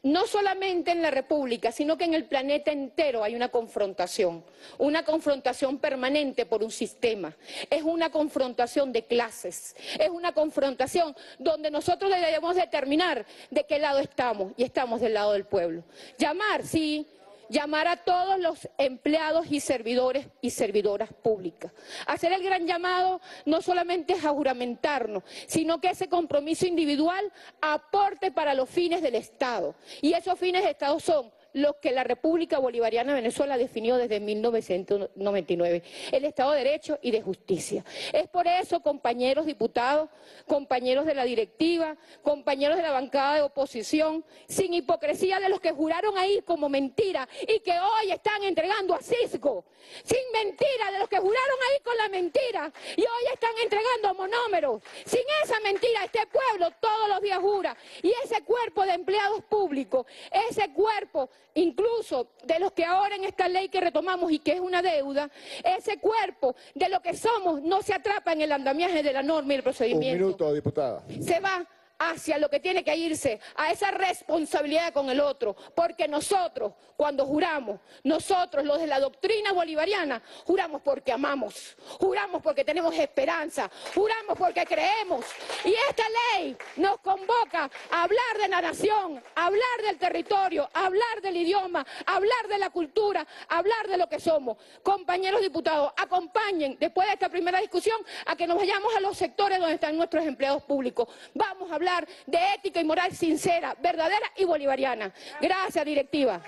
no solamente en la República, sino que en el planeta entero hay una confrontación, una confrontación permanente por un sistema, es una confrontación de clases, es una confrontación donde nosotros debemos determinar de qué lado estamos, y estamos del lado del pueblo. Llamar, sí, llamar a todos los empleados y servidores y servidoras públicas. Hacer el gran llamado no solamente es a juramentarnos, sino que ese compromiso individual aporte para los fines del Estado. Y esos fines del Estado son los que la República Bolivariana de Venezuela definió desde mil novecientos noventa y nueve, el Estado de Derecho y de Justicia. Es por eso, compañeros diputados, compañeros de la directiva, compañeros de la bancada de oposición, sin hipocresía de los que juraron ahí como mentira y que hoy están entregando a Cisco, sin mentira de los que juraron ahí con la mentira y hoy están entregando a monómeros, sin esa mentira este pueblo todos los días jura, y ese cuerpo de empleados públicos, ese cuerpo incluso de los que ahora en esta ley que retomamos y que es una deuda, ese cuerpo de lo que somos no se atrapa en el andamiaje de la norma y el procedimiento. Un minuto, diputada. Se va hacia lo que tiene que irse, a esa responsabilidad con el otro, porque nosotros, cuando juramos, nosotros los de la doctrina bolivariana, juramos porque amamos, juramos porque tenemos esperanza, juramos porque creemos, y esta ley nos convoca a hablar de la nación, a hablar del territorio, a hablar del idioma, a hablar de la cultura, a hablar de lo que somos. Compañeros diputados, acompañen, después de esta primera discusión, a que nos vayamos a los sectores donde están nuestros empleados públicos. Vamos a hablar de ética y moral sincera, verdadera y bolivariana. Gracias, directiva.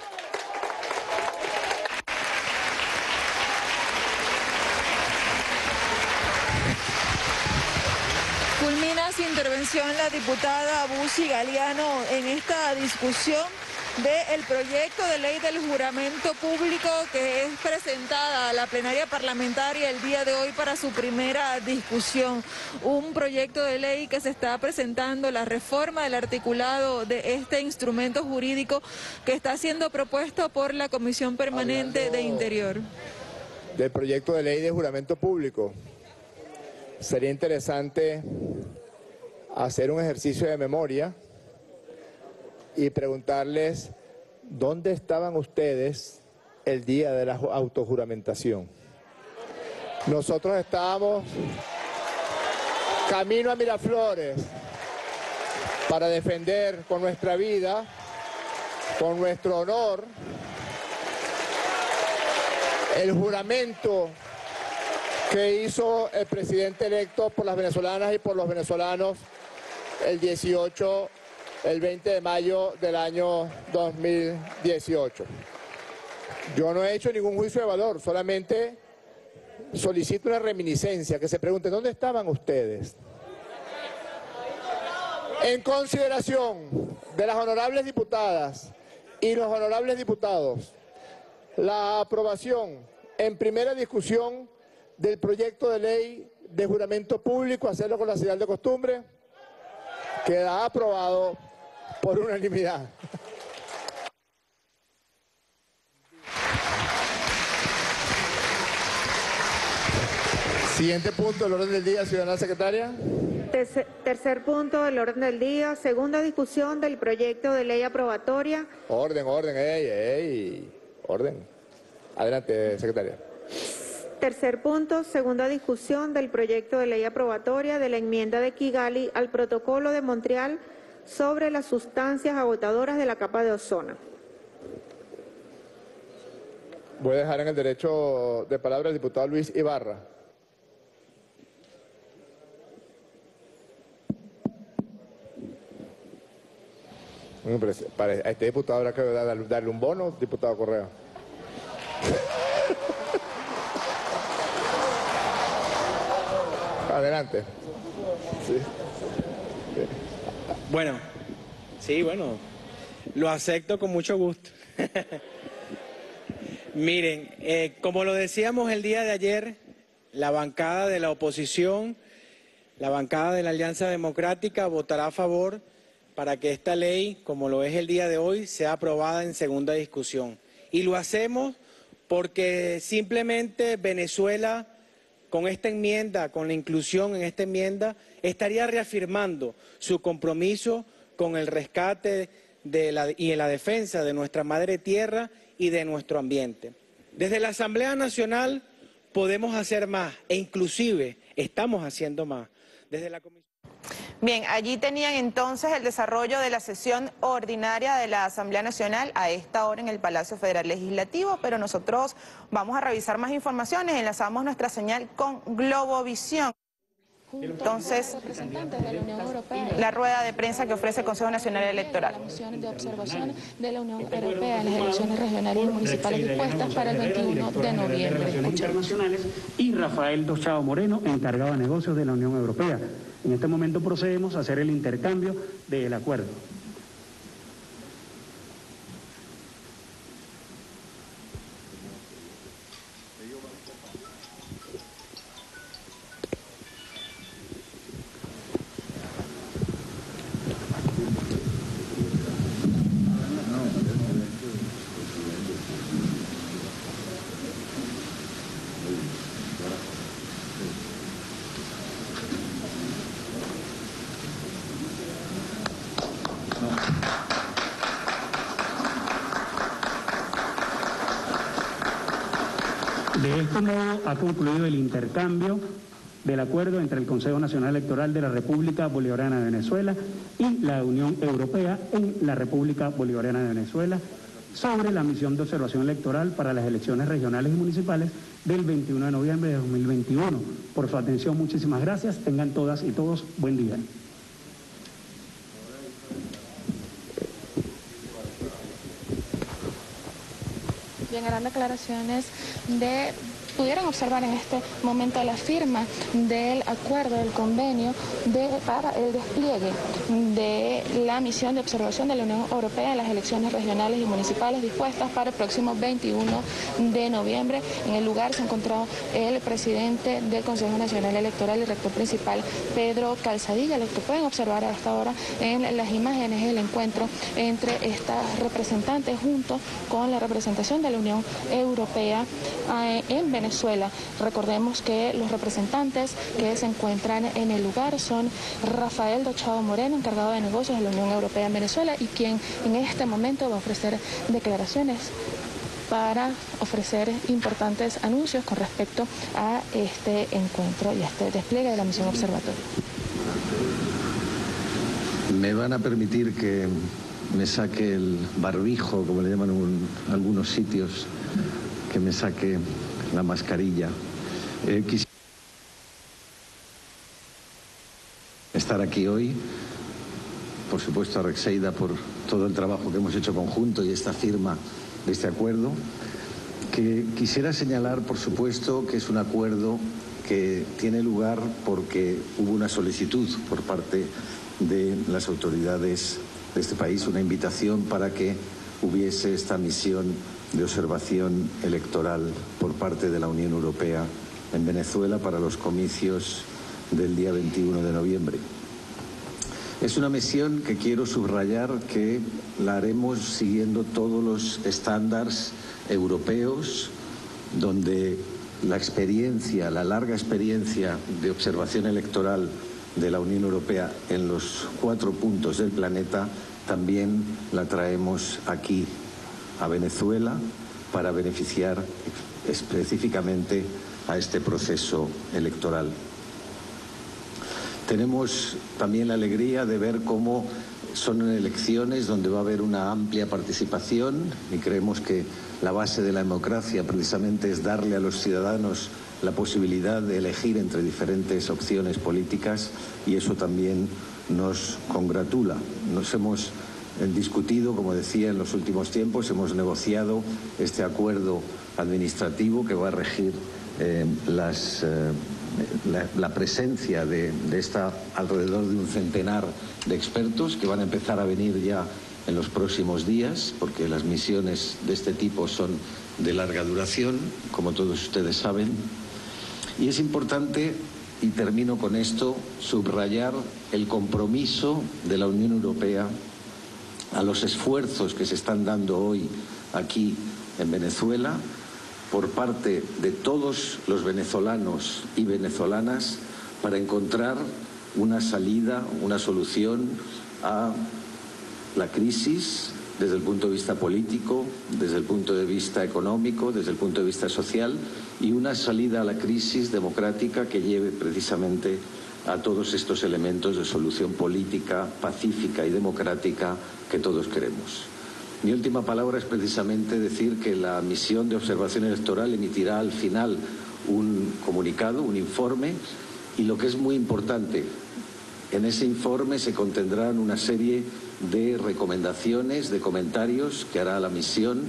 Culmina su intervención la diputada Busi Galeano en esta discusión. del proyecto de ley del juramento público que es presentada a la plenaria parlamentaria el día de hoy para su primera discusión. Un proyecto de ley que se está presentando, la reforma del articulado de este instrumento jurídico que está siendo propuesto por la Comisión Permanente de Interior. Del proyecto de ley de juramento público, sería interesante hacer un ejercicio de memoria y preguntarles dónde estaban ustedes el día de la autojuramentación. Nosotros estábamos camino a Miraflores para defender con nuestra vida, con nuestro honor, el juramento que hizo el presidente electo por las venezolanas y por los venezolanos el dieciocho, el veinte de mayo del año dos mil dieciocho. Yo no he hecho ningún juicio de valor, solamente solicito una reminiscencia, que se pregunte dónde estaban ustedes. En consideración de las honorables diputadas y los honorables diputados, la aprobación en primera discusión del proyecto de ley de juramento público, hacerlo con la señal de costumbre, queda aprobado por unanimidad. Siguiente punto del orden del día, ciudadana secretaria. Tercer, tercer punto del orden del día, segunda discusión del proyecto de ley aprobatoria. Orden, orden, ey, ey. Orden. Adelante, secretaria. Tercer punto, segunda discusión del proyecto de ley aprobatoria de la enmienda de Kigali al protocolo de Montreal sobre las sustancias agotadoras de la capa de ozono. Voy a dejar en el derecho de palabra al diputado Luis Ibarra. Para este diputado habrá que darle un bono, diputado Correa. Adelante. Sí. Bueno, sí, bueno, lo acepto con mucho gusto. Miren, eh, como lo decíamos el día de ayer, la bancada de la oposición, la bancada de la Alianza Democrática votará a favor para que esta ley, como lo es el día de hoy, sea aprobada en segunda discusión. Y lo hacemos porque simplemente Venezuela, con esta enmienda, con la inclusión en esta enmienda, estaría reafirmando su compromiso con el rescate de la, y en la defensa de nuestra madre tierra y de nuestro ambiente. Desde la Asamblea Nacional podemos hacer más, e inclusive estamos haciendo más. Desde la Comisión... Bien, allí tenían entonces el desarrollo de la sesión ordinaria de la Asamblea Nacional a esta hora en el Palacio Federal Legislativo, pero nosotros vamos a revisar más informaciones, enlazamos nuestra señal con Globovisión. Entonces, la rueda de prensa que ofrece el Consejo Nacional Electoral. La moción de observación de la Unión Europea en las elecciones regionales y municipales dispuestas para el veintiuno de noviembre. Internacionales y Rafael Dochao Moreno, encargado de negocios de la Unión Europea. En este momento procedemos a hacer el intercambio del acuerdo. De este modo ha concluido el intercambio del acuerdo entre el Consejo Nacional Electoral de la República Bolivariana de Venezuela y la Unión Europea en la República Bolivariana de Venezuela sobre la misión de observación electoral para las elecciones regionales y municipales del veintiuno de noviembre de dos mil veintiuno. Por su atención, muchísimas gracias. Tengan todas y todos buen día. Llegarán declaraciones de pudieran observar en este momento la firma del acuerdo, del convenio de, para el despliegue de la misión de observación de la Unión Europea en las elecciones regionales y municipales dispuestas para el próximo veintiuno de noviembre. En el lugar se encontró el presidente del Consejo Nacional Electoral y rector principal, Pedro Calzadilla, lo que pueden observar a esta hora en las imágenes, el encuentro entre estas representantes junto con la representación de la Unión Europea en Venezuela. Recordemos que los representantes que se encuentran en el lugar son Rafael Dochao Moreno, encargado de negocios de la Unión Europea en Venezuela, y quien en este momento va a ofrecer declaraciones para ofrecer importantes anuncios con respecto a este encuentro y a este despliegue de la misión observatoria. Me van a permitir que me saque el barbijo, como le llaman en algunos sitios, que me saque la mascarilla. Eh, quisiera estar aquí hoy, por supuesto a Rexeida por todo el trabajo que hemos hecho conjunto y esta firma de este acuerdo, que quisiera señalar, por supuesto, que es un acuerdo que tiene lugar porque hubo una solicitud por parte de las autoridades de este país, una invitación para que hubiese esta misión de observación electoral por parte de la Unión Europea en Venezuela para los comicios del día veintiuno de noviembre. Es una misión que quiero subrayar que la haremos siguiendo todos los estándares europeos, donde la experiencia, la larga experiencia de observación electoral de la Unión Europea en los cuatro puntos del planeta, también la traemos aquí, a Venezuela, para beneficiar específicamente a este proceso electoral. Tenemos también la alegría de ver cómo son elecciones donde va a haber una amplia participación, y creemos que la base de la democracia precisamente es darle a los ciudadanos la posibilidad de elegir entre diferentes opciones políticas, y eso también nos congratula. Nos hemos discutido, como decía, en los últimos tiempos, hemos negociado este acuerdo administrativo que va a regir eh, las... Eh, La, la presencia de, de esta alrededor de un centenar de expertos que van a empezar a venir ya en los próximos días, porque las misiones de este tipo son de larga duración, como todos ustedes saben. Y es importante, y termino con esto, subrayar el compromiso de la Unión Europea a los esfuerzos que se están dando hoy aquí en Venezuela por parte de todos los venezolanos y venezolanas para encontrar una salida, una solución a la crisis desde el punto de vista político, desde el punto de vista económico, desde el punto de vista social, y una salida a la crisis democrática que lleve precisamente a todos estos elementos de solución política, pacífica y democrática que todos queremos. Mi última palabra es precisamente decir que la misión de observación electoral emitirá al final un comunicado, un informe, y lo que es muy importante, en ese informe se contendrán una serie de recomendaciones, de comentarios que hará la misión,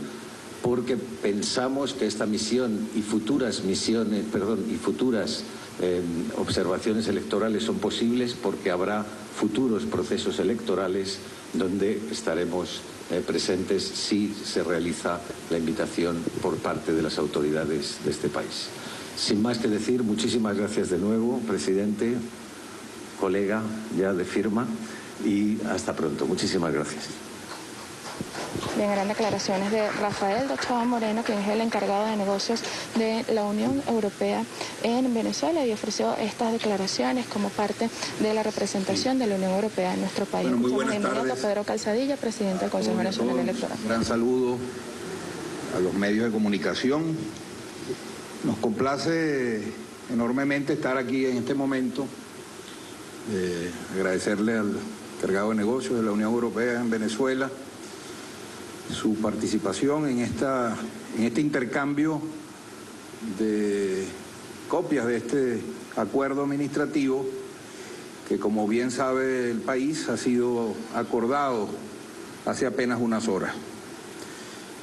porque pensamos que esta misión y futuras misiones, perdón, y futuras eh, observaciones electorales son posibles porque habrá futuros procesos electorales donde estaremos Eh, presentes si se realiza la invitación por parte de las autoridades de este país. Sin más que decir, muchísimas gracias de nuevo, presidente, colega ya de firma, y hasta pronto. Muchísimas gracias. Bien, eran declaraciones de Rafael Dochao Moreno, quien es el encargado de negocios de la Unión Europea en Venezuela, y ofreció estas declaraciones como parte de la representación de la Unión Europea en nuestro país. Bueno, muy buenas tardes. Pedro Calzadilla, presidente del Consejo Nacional Electoral. Un gran saludo a los medios de comunicación. Nos complace enormemente estar aquí en este momento. Eh, agradecerle al encargado de negocios de la Unión Europea en Venezuela su participación en, esta, en este intercambio de copias de este acuerdo administrativo que, como bien sabe el país, ha sido acordado hace apenas unas horas.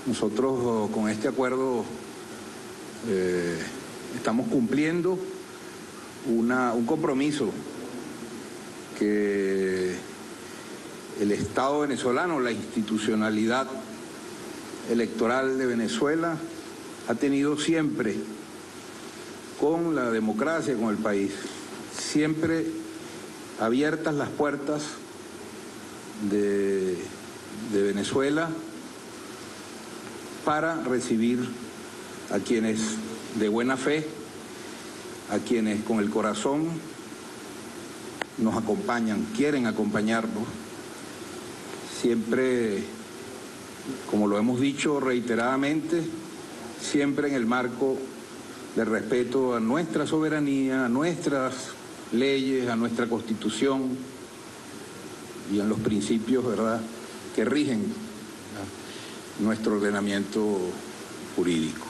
Nosotros con este acuerdo eh, estamos cumpliendo una, un compromiso que el Estado venezolano, la institucionalidad electoral de Venezuela ha tenido siempre con la democracia, con el país, siempre abiertas las puertas de, de Venezuela para recibir a quienes de buena fe, a quienes con el corazón nos acompañan, quieren acompañarnos. Siempre, como lo hemos dicho reiteradamente, siempre en el marco del respeto a nuestra soberanía, a nuestras leyes, a nuestra Constitución y a los principios, ¿verdad?, que rigen, ¿verdad?, nuestro ordenamiento jurídico.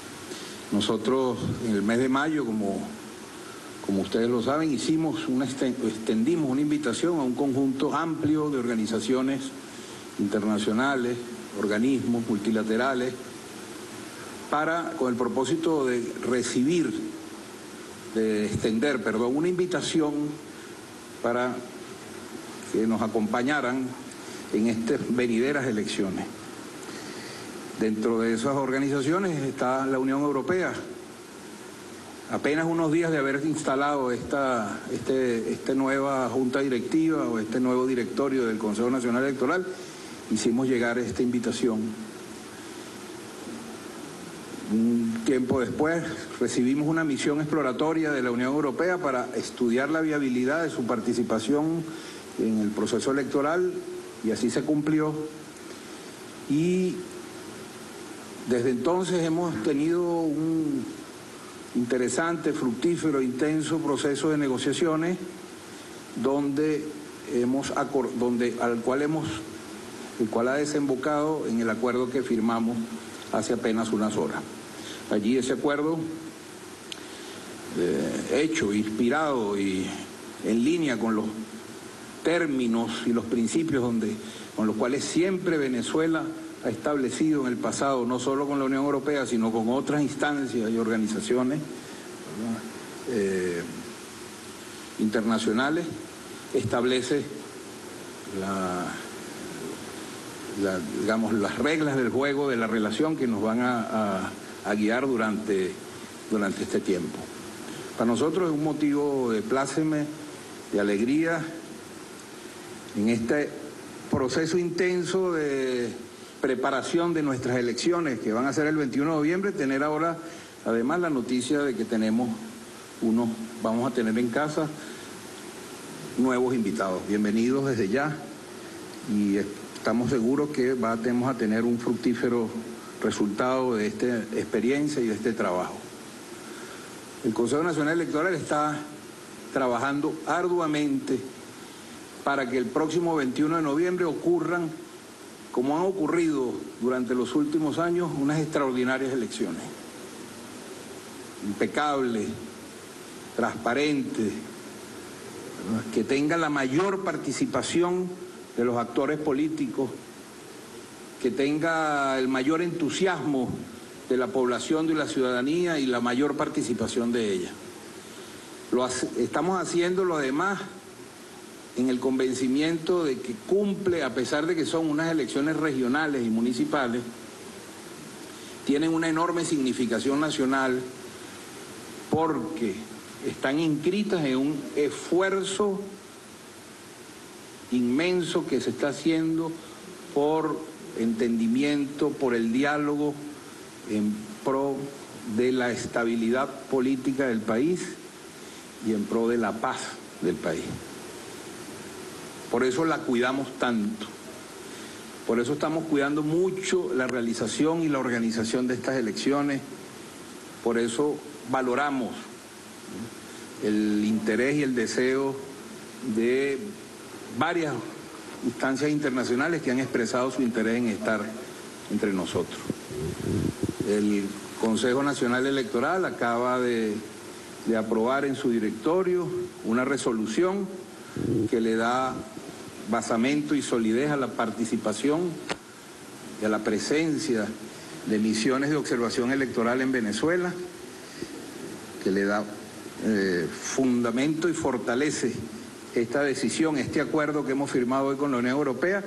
Nosotros en el mes de mayo, como, como ustedes lo saben, hicimos una extendimos una invitación a un conjunto amplio de organizaciones internacionales, organismos multilaterales, para, con el propósito de recibir, de extender, perdón, una invitación para que nos acompañaran en estas venideras elecciones. Dentro de esas organizaciones está la Unión Europea. Apenas unos días de haber instalado esta, este, esta nueva junta directiva o este nuevo directorio del Consejo Nacional Electoral, hicimos llegar esta invitación. Un tiempo después recibimos una misión exploratoria de la Unión Europea para estudiar la viabilidad de su participación en el proceso electoral, y así se cumplió. Y desde entonces hemos tenido un interesante, fructífero, intenso proceso de negociaciones donde hemos donde, al cual hemos el cual ha desembocado en el acuerdo que firmamos hace apenas unas horas. Allí ese acuerdo, eh, hecho, inspirado y en línea con los términos y los principios donde, con los cuales siempre Venezuela ha establecido en el pasado, no solo con la Unión Europea, sino con otras instancias y organizaciones eh, internacionales, establece la, la, digamos, las reglas del juego de la relación que nos van a, a a guiar durante, durante este tiempo. Para nosotros es un motivo de pláceme, de alegría, en este proceso intenso de preparación de nuestras elecciones, que van a ser el veintiuno de noviembre, tener ahora, además, la noticia de que tenemos unos, vamos a tener en casa nuevos invitados. Bienvenidos desde ya, y estamos seguros que vamos a tener un fructífero resultado de esta experiencia y de este trabajo. El Consejo Nacional Electoral está trabajando arduamente para que el próximo veintiuno de noviembre ocurran, como han ocurrido durante los últimos años, unas extraordinarias elecciones. Impecables, transparentes, que tengan la mayor participación de los actores políticos, que tenga el mayor entusiasmo de la población, de la ciudadanía y la mayor participación de ella. Lo hace, estamos haciéndolo además en el convencimiento de que cumple, a pesar de que son unas elecciones regionales y municipales, tienen una enorme significación nacional porque están inscritas en un esfuerzo inmenso que se está haciendo por entendimiento, por el diálogo en pro de la estabilidad política del país y en pro de la paz del país. Por eso la cuidamos tanto, por eso estamos cuidando mucho la realización y la organización de estas elecciones, por eso valoramos el interés y el deseo de varias instancias internacionales que han expresado su interés en estar entre nosotros. El Consejo Nacional Electoral acaba de, de aprobar en su directorio una resolución que le da basamento y solidez a la participación y a la presencia de misiones de observación electoral en Venezuela. que le da eh, fundamento y fortalece esta decisión, este acuerdo que hemos firmado hoy con la Unión Europea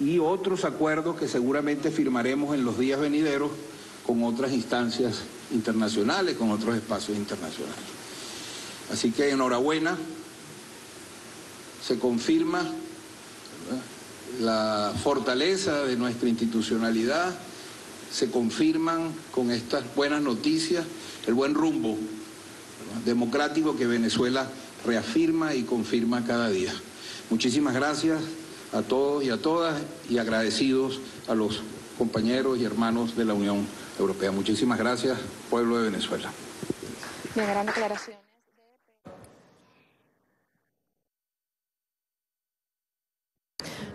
y otros acuerdos que seguramente firmaremos en los días venideros con otras instancias internacionales, con otros espacios internacionales. Así que enhorabuena, se confirma, ¿verdad?, la fortaleza de nuestra institucionalidad, se confirman con estas buenas noticias el buen rumbo, ¿verdad?, democrático que Venezuela reafirma y confirma cada día. Muchísimas gracias a todos y a todas y agradecidos a los compañeros y hermanos de la Unión Europea. Muchísimas gracias, pueblo de Venezuela. Una gran declaración.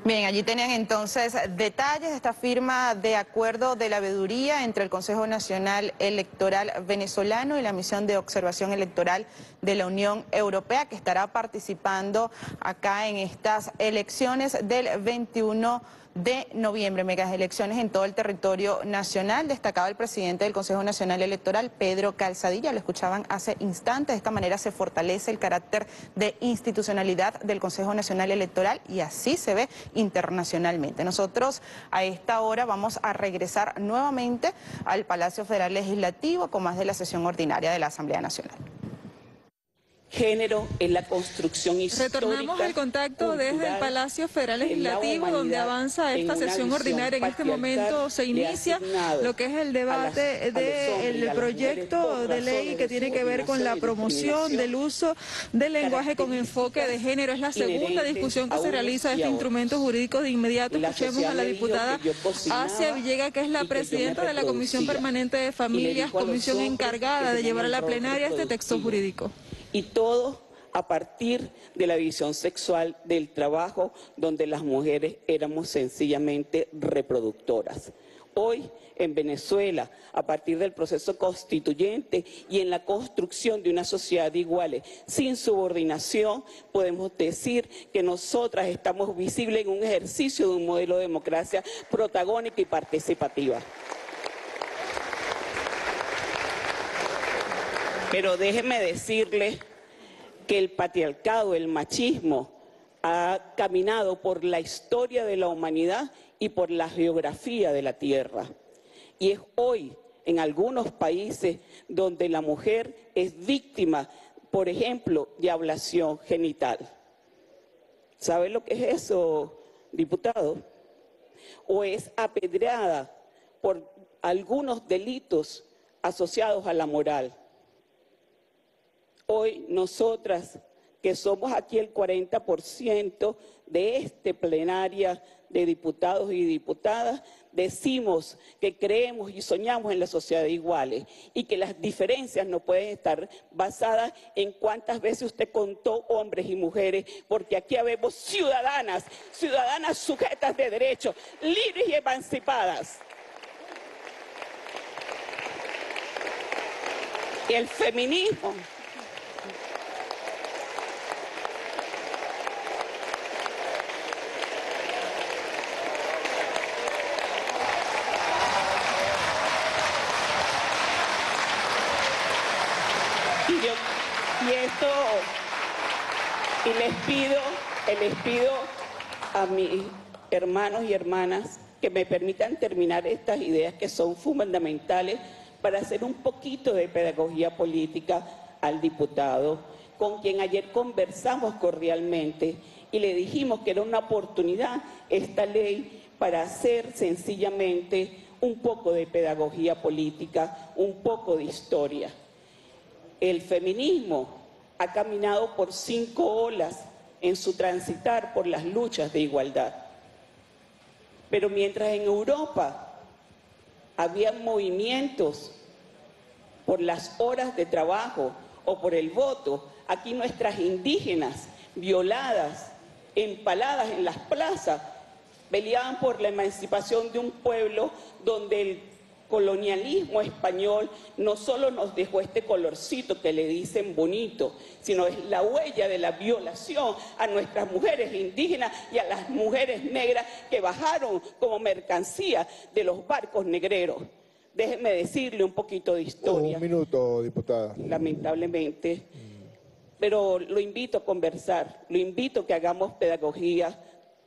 Bien, allí tenían entonces detalles de esta firma de acuerdo de la veeduría entre el Consejo Nacional Electoral venezolano y la misión de observación electoral de la Unión Europea, que estará participando acá en estas elecciones del veintiuno de noviembre, megas elecciones en todo el territorio nacional. Destacaba el presidente del Consejo Nacional Electoral, Pedro Calzadilla, lo escuchaban hace instantes. De esta manera se fortalece el carácter de institucionalidad del Consejo Nacional Electoral y así se ve internacionalmente. Nosotros a esta hora vamos a regresar nuevamente al Palacio Federal Legislativo con más de la sesión ordinaria de la Asamblea Nacional. Género en la construcción histórica. Retornamos al contacto cultural, desde el Palacio Federal Legislativo, donde avanza esta sesión ordinaria. En este momento se inicia lo que es el debate del proyecto de ley que tiene que ver con la promoción del uso del lenguaje con enfoque de género. Es la segunda discusión que se realiza de este instrumento jurídico de inmediato. Escuchemos a la diputada Asia Villegas, que es la presidenta de la Comisión Permanente de Familias, comisión encargada de llevar a la plenaria este texto jurídico. Y todo a partir de la división sexual del trabajo, donde las mujeres éramos sencillamente reproductoras. Hoy, en Venezuela, a partir del proceso constituyente y en la construcción de una sociedad de iguales, sin subordinación, podemos decir que nosotras estamos visibles en un ejercicio de un modelo de democracia protagónica y participativa. Pero déjeme decirle que el patriarcado, el machismo, ha caminado por la historia de la humanidad y por la geografía de la tierra. Y es hoy, en algunos países, donde la mujer es víctima, por ejemplo, de ablación genital. ¿Sabe lo que es eso, diputado? O es apedreada por algunos delitos asociados a la moral. Hoy nosotras, que somos aquí el cuarenta por ciento de este plenaria de diputados y diputadas, decimos que creemos y soñamos en la sociedad de iguales y que las diferencias no pueden estar basadas en cuántas veces usted contó hombres y mujeres, porque aquí habemos ciudadanas, ciudadanas sujetas de derechos, libres y emancipadas. El feminismo... Y les pido, les pido a mis hermanos y hermanas que me permitan terminar estas ideas que son fundamentales para hacer un poquito de pedagogía política al diputado, con quien ayer conversamos cordialmente y le dijimos que era una oportunidad esta ley para hacer sencillamente un poco de pedagogía política, un poco de historia. El feminismo ha caminado por cinco olas en su transitar por las luchas de igualdad. Pero mientras en Europa había movimientos por las horas de trabajo o por el voto, aquí nuestras indígenas violadas, empaladas en las plazas, peleaban por la emancipación de un pueblo donde el colonialismo español no solo nos dejó este colorcito que le dicen bonito, sino es la huella de la violación a nuestras mujeres indígenas y a las mujeres negras que bajaron como mercancía de los barcos negreros. Déjenme decirle un poquito de historia. Un minuto, diputada. Lamentablemente. Pero lo invito a conversar, lo invito a que hagamos pedagogía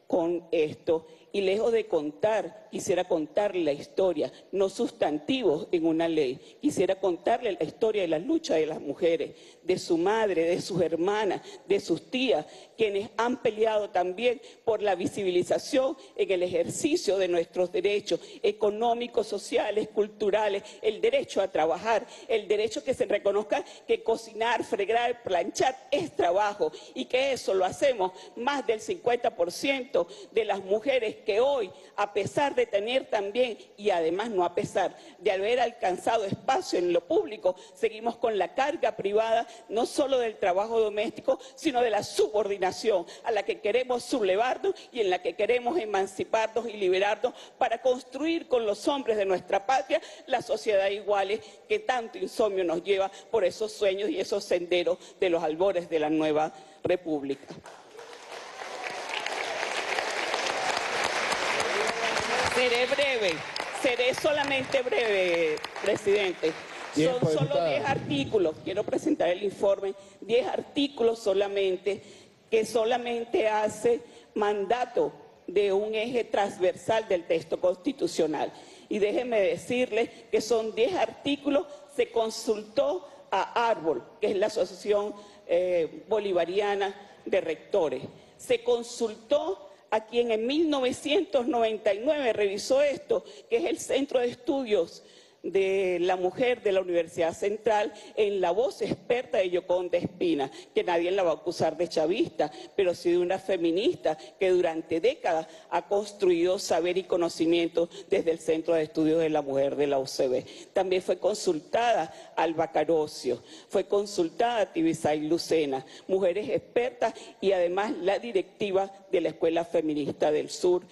con esto. Y lejos de contar, quisiera contarle la historia, no sustantivos en una ley. Quisiera contarle la historia de la lucha de las mujeres, de su madre, de sus hermanas, de sus tías, quienes han peleado también por la visibilización en el ejercicio de nuestros derechos económicos, sociales, culturales, el derecho a trabajar, el derecho que se reconozca que cocinar, fregar, planchar es trabajo y que eso lo hacemos más del cincuenta por ciento de las mujeres que hoy, a pesar de tener también, y además no a pesar de haber alcanzado espacio en lo público, seguimos con la carga privada, no solo del trabajo doméstico, sino de la subordinación a la que queremos sublevarnos y en la que queremos emanciparnos y liberarnos para construir con los hombres de nuestra patria la sociedad iguales que tanto insomnio nos lleva por esos sueños y esos senderos de los albores de la nueva república. Seré breve, seré solamente breve, presidente. Son solo diez artículos, quiero presentar el informe, diez artículos solamente, que solamente hace mandato de un eje transversal del texto constitucional. Y déjenme decirles que son diez artículos, se consultó a Árbol, que es la Asociación eh, Bolivariana de Rectores, se consultó a quien en mil novecientos noventa y nueve revisó esto, que es el Centro de Estudios de la Mujer de la Universidad Central, en la voz experta de Yoconda Espina, que nadie la va a acusar de chavista, pero sí de una feminista que durante décadas ha construido saber y conocimiento desde el Centro de Estudios de la Mujer de la U C B. También fue consultada Alba Carosio, fue consultada Tibisay Lucena, mujeres expertas y además la directiva de la Escuela Feminista del Sur,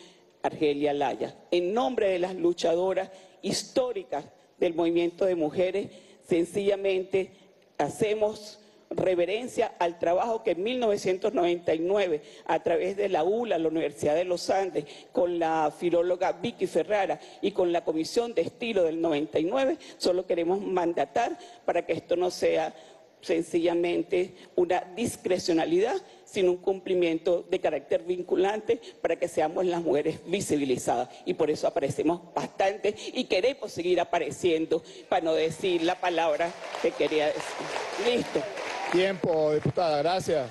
Argelia Laya. En nombre de las luchadoras históricas del movimiento de mujeres, sencillamente hacemos reverencia al trabajo que en mil novecientos noventa y nueve, a través de la U L A, la Universidad de los Andes, con la filóloga Vicky Ferrara y con la Comisión de Estilo del noventa y nueve, solo queremos mandatar para que esto no sea sencillamente una discrecionalidad, sino un cumplimiento de carácter vinculante para que seamos las mujeres visibilizadas. Y por eso aparecemos bastante y queremos seguir apareciendo, para no decir la palabra que quería decir. Listo. Tiempo, diputada. Gracias.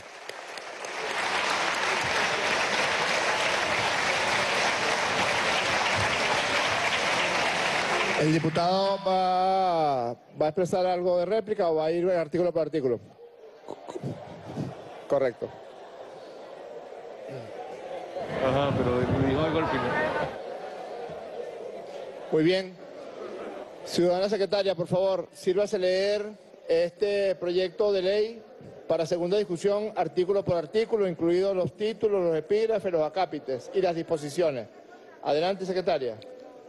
¿El diputado va, va a expresar algo de réplica o va a ir artículo por artículo? Correcto. Ajá, pero dijo algo al final. Muy bien. Ciudadana secretaria, por favor, sírvase leer este proyecto de ley para segunda discusión, artículo por artículo, incluidos los títulos, los epígrafes, los acápites y las disposiciones. Adelante, secretaria.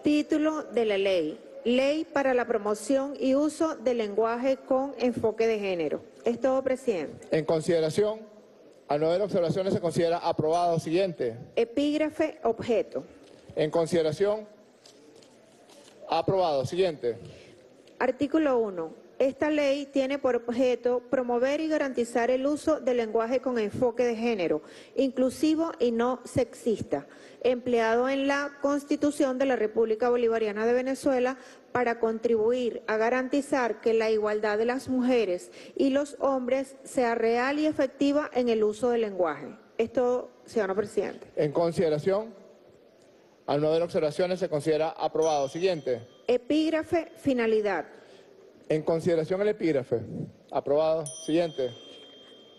Título de la ley. Ley para la promoción y uso del lenguaje con enfoque de género. Es todo, presidente. En consideración, al no haber observaciones se considera aprobado. Siguiente. Epígrafe objeto. En consideración, aprobado. Siguiente. Artículo uno. Esta ley tiene por objeto promover y garantizar el uso del lenguaje con enfoque de género, inclusivo y no sexista, empleado en la Constitución de la República Bolivariana de Venezuela para contribuir a garantizar que la igualdad de las mujeres y los hombres sea real y efectiva en el uso del lenguaje. Es todo, señor presidente. En consideración, al no haber observaciones se considera aprobado. Siguiente. Epígrafe, finalidad. En consideración el epígrafe. Aprobado. Siguiente.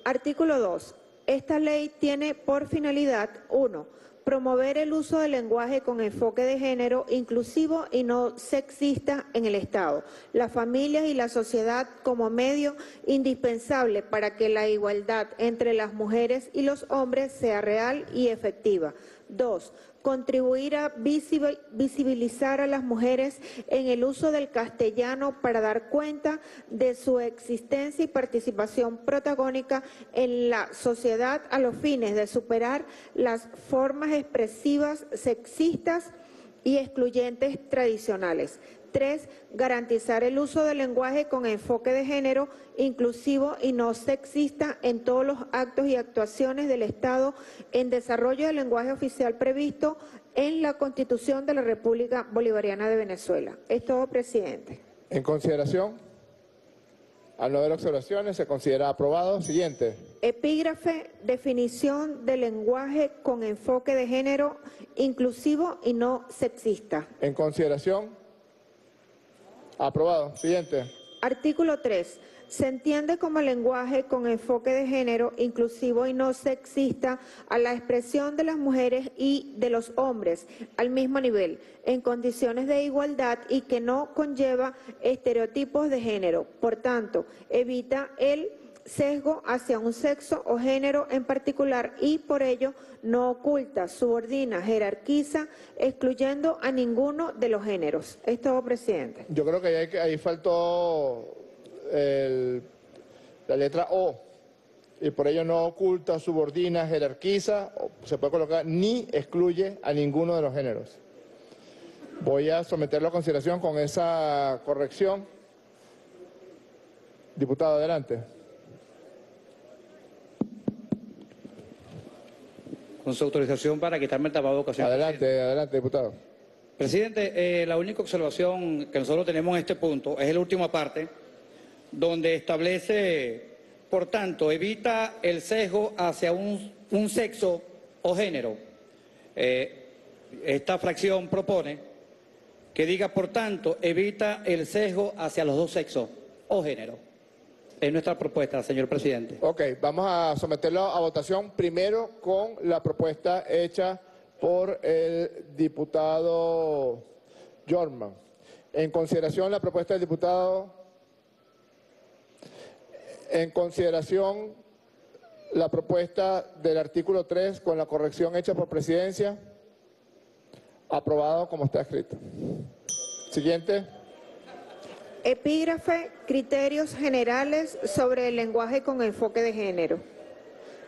Artículo dos. Esta ley tiene por finalidad uno. Promover el uso del lenguaje con enfoque de género inclusivo y no sexista en el Estado, las familias y la sociedad como medio indispensable para que la igualdad entre las mujeres y los hombres sea real y efectiva. Dos. Contribuir a visibilizar a las mujeres en el uso del castellano para dar cuenta de su existencia y participación protagónica en la sociedad a los fines de superar las formas expresivas sexistas y excluyentes tradicionales. tres, garantizar el uso del lenguaje con enfoque de género inclusivo y no sexista en todos los actos y actuaciones del Estado en desarrollo del lenguaje oficial previsto en la Constitución de la República Bolivariana de Venezuela. Es todo, presidente. En consideración, al no haber observaciones, se considera aprobado. Siguiente. Epígrafe, definición de lenguaje con enfoque de género inclusivo y no sexista. En consideración, aprobado. Siguiente. Artículo tres. Se entiende como lenguaje con enfoque de género inclusivo y no sexista a la expresión de las mujeres y de los hombres al mismo nivel, en condiciones de igualdad y que no conlleva estereotipos de género. Por tanto, evita el sesgo hacia un sexo o género en particular y por ello no oculta, subordina, jerarquiza, excluyendo a ninguno de los géneros. Es todo, presidente. Yo creo que ahí, ahí faltó el, la letra O, y por ello no oculta, subordina, jerarquiza, se puede colocar ni excluye a ninguno de los géneros. Voy a someterlo a consideración con esa corrección. Diputado, adelante. Con su autorización para quitarme el tapabocas. Adelante, presidente. Adelante, diputado. Presidente, eh, la única observación que nosotros tenemos en este punto es la última parte, donde establece, por tanto, evita el sesgo hacia un, un sexo o género. Eh, esta fracción propone que diga, por tanto, evita el sesgo hacia los dos sexos o género. Es nuestra propuesta, señor presidente. Ok, vamos a someterlo a votación primero con la propuesta hecha por el diputado Jorman. En consideración la propuesta del diputado... En consideración la propuesta del artículo tres con la corrección hecha por presidencia, aprobado como está escrito. Siguiente. Epígrafe, criterios generales sobre el lenguaje con enfoque de género.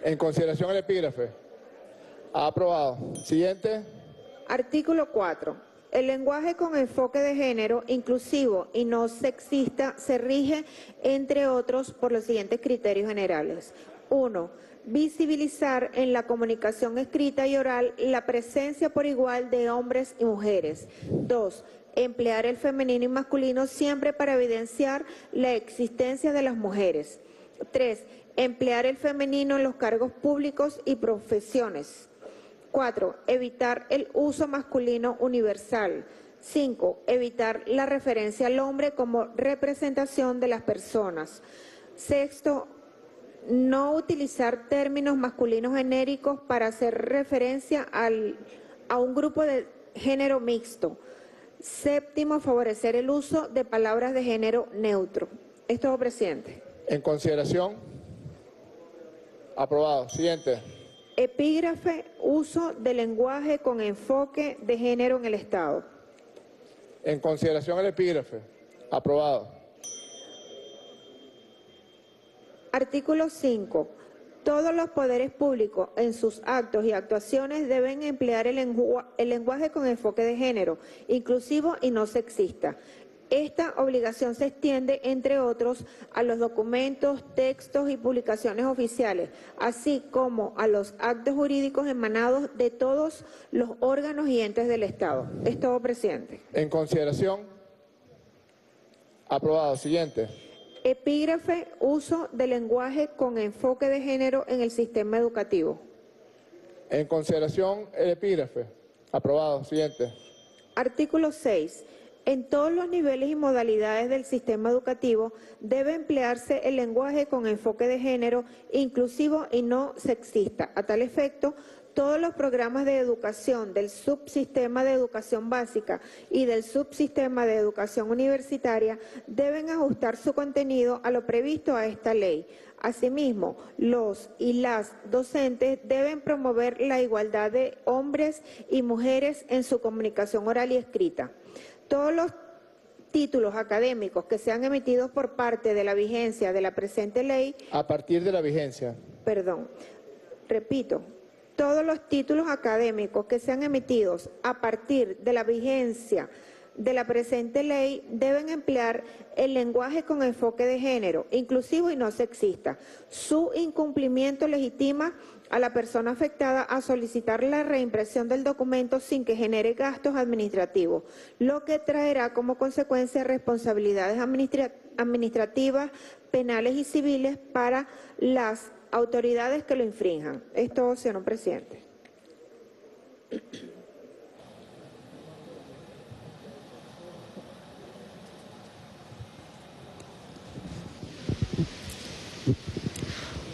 En consideración el epígrafe. Aprobado. Siguiente. Artículo cuatro. El lenguaje con enfoque de género inclusivo y no sexista se rige, entre otros, por los siguientes criterios generales. uno. Visibilizar en la comunicación escrita y oral la presencia por igual de hombres y mujeres. dos. Emplear el femenino y masculino siempre para evidenciar la existencia de las mujeres. tres. Emplear el femenino en los cargos públicos y profesiones. cuatro. Evitar el uso masculino universal. cinco. Evitar la referencia al hombre como representación de las personas. seis. No utilizar términos masculinos genéricos para hacer referencia al, a un grupo de género mixto. Séptimo, favorecer el uso de palabras de género neutro. Es todo, presidente. En consideración, aprobado. Siguiente. Epígrafe, uso del lenguaje con enfoque de género en el Estado. En consideración el epígrafe, aprobado. Artículo cinco. Todos los poderes públicos en sus actos y actuaciones deben emplear el, lengu el lenguaje con enfoque de género, inclusivo y no sexista. Esta obligación se extiende, entre otros, a los documentos, textos y publicaciones oficiales, así como a los actos jurídicos emanados de todos los órganos y entes del Estado. Es todo, presidente. En consideración, aprobado. Siguiente. Epígrafe, uso del lenguaje con enfoque de género en el sistema educativo. En consideración, el epígrafe. Aprobado. Siguiente. Artículo seis. En todos los niveles y modalidades del sistema educativo debe emplearse el lenguaje con enfoque de género inclusivo y no sexista. A tal efecto, todos los programas de educación del subsistema de educación básica y del subsistema de educación universitaria deben ajustar su contenido a lo previsto a esta ley. Asimismo, los y las docentes deben promover la igualdad de hombres y mujeres en su comunicación oral y escrita. Todos los títulos académicos que sean emitidos por parte de la vigencia de la presente ley... A partir de la vigencia. Perdón, repito... Todos los títulos académicos que sean emitidos a partir de la vigencia de la presente ley deben emplear el lenguaje con enfoque de género, inclusivo y no sexista. Su incumplimiento legitima a la persona afectada a solicitar la reimpresión del documento sin que genere gastos administrativos, lo que traerá como consecuencia responsabilidades administrat- administrativas, penales y civiles para las autoridades que lo infrinjan. Esto, señor presidente.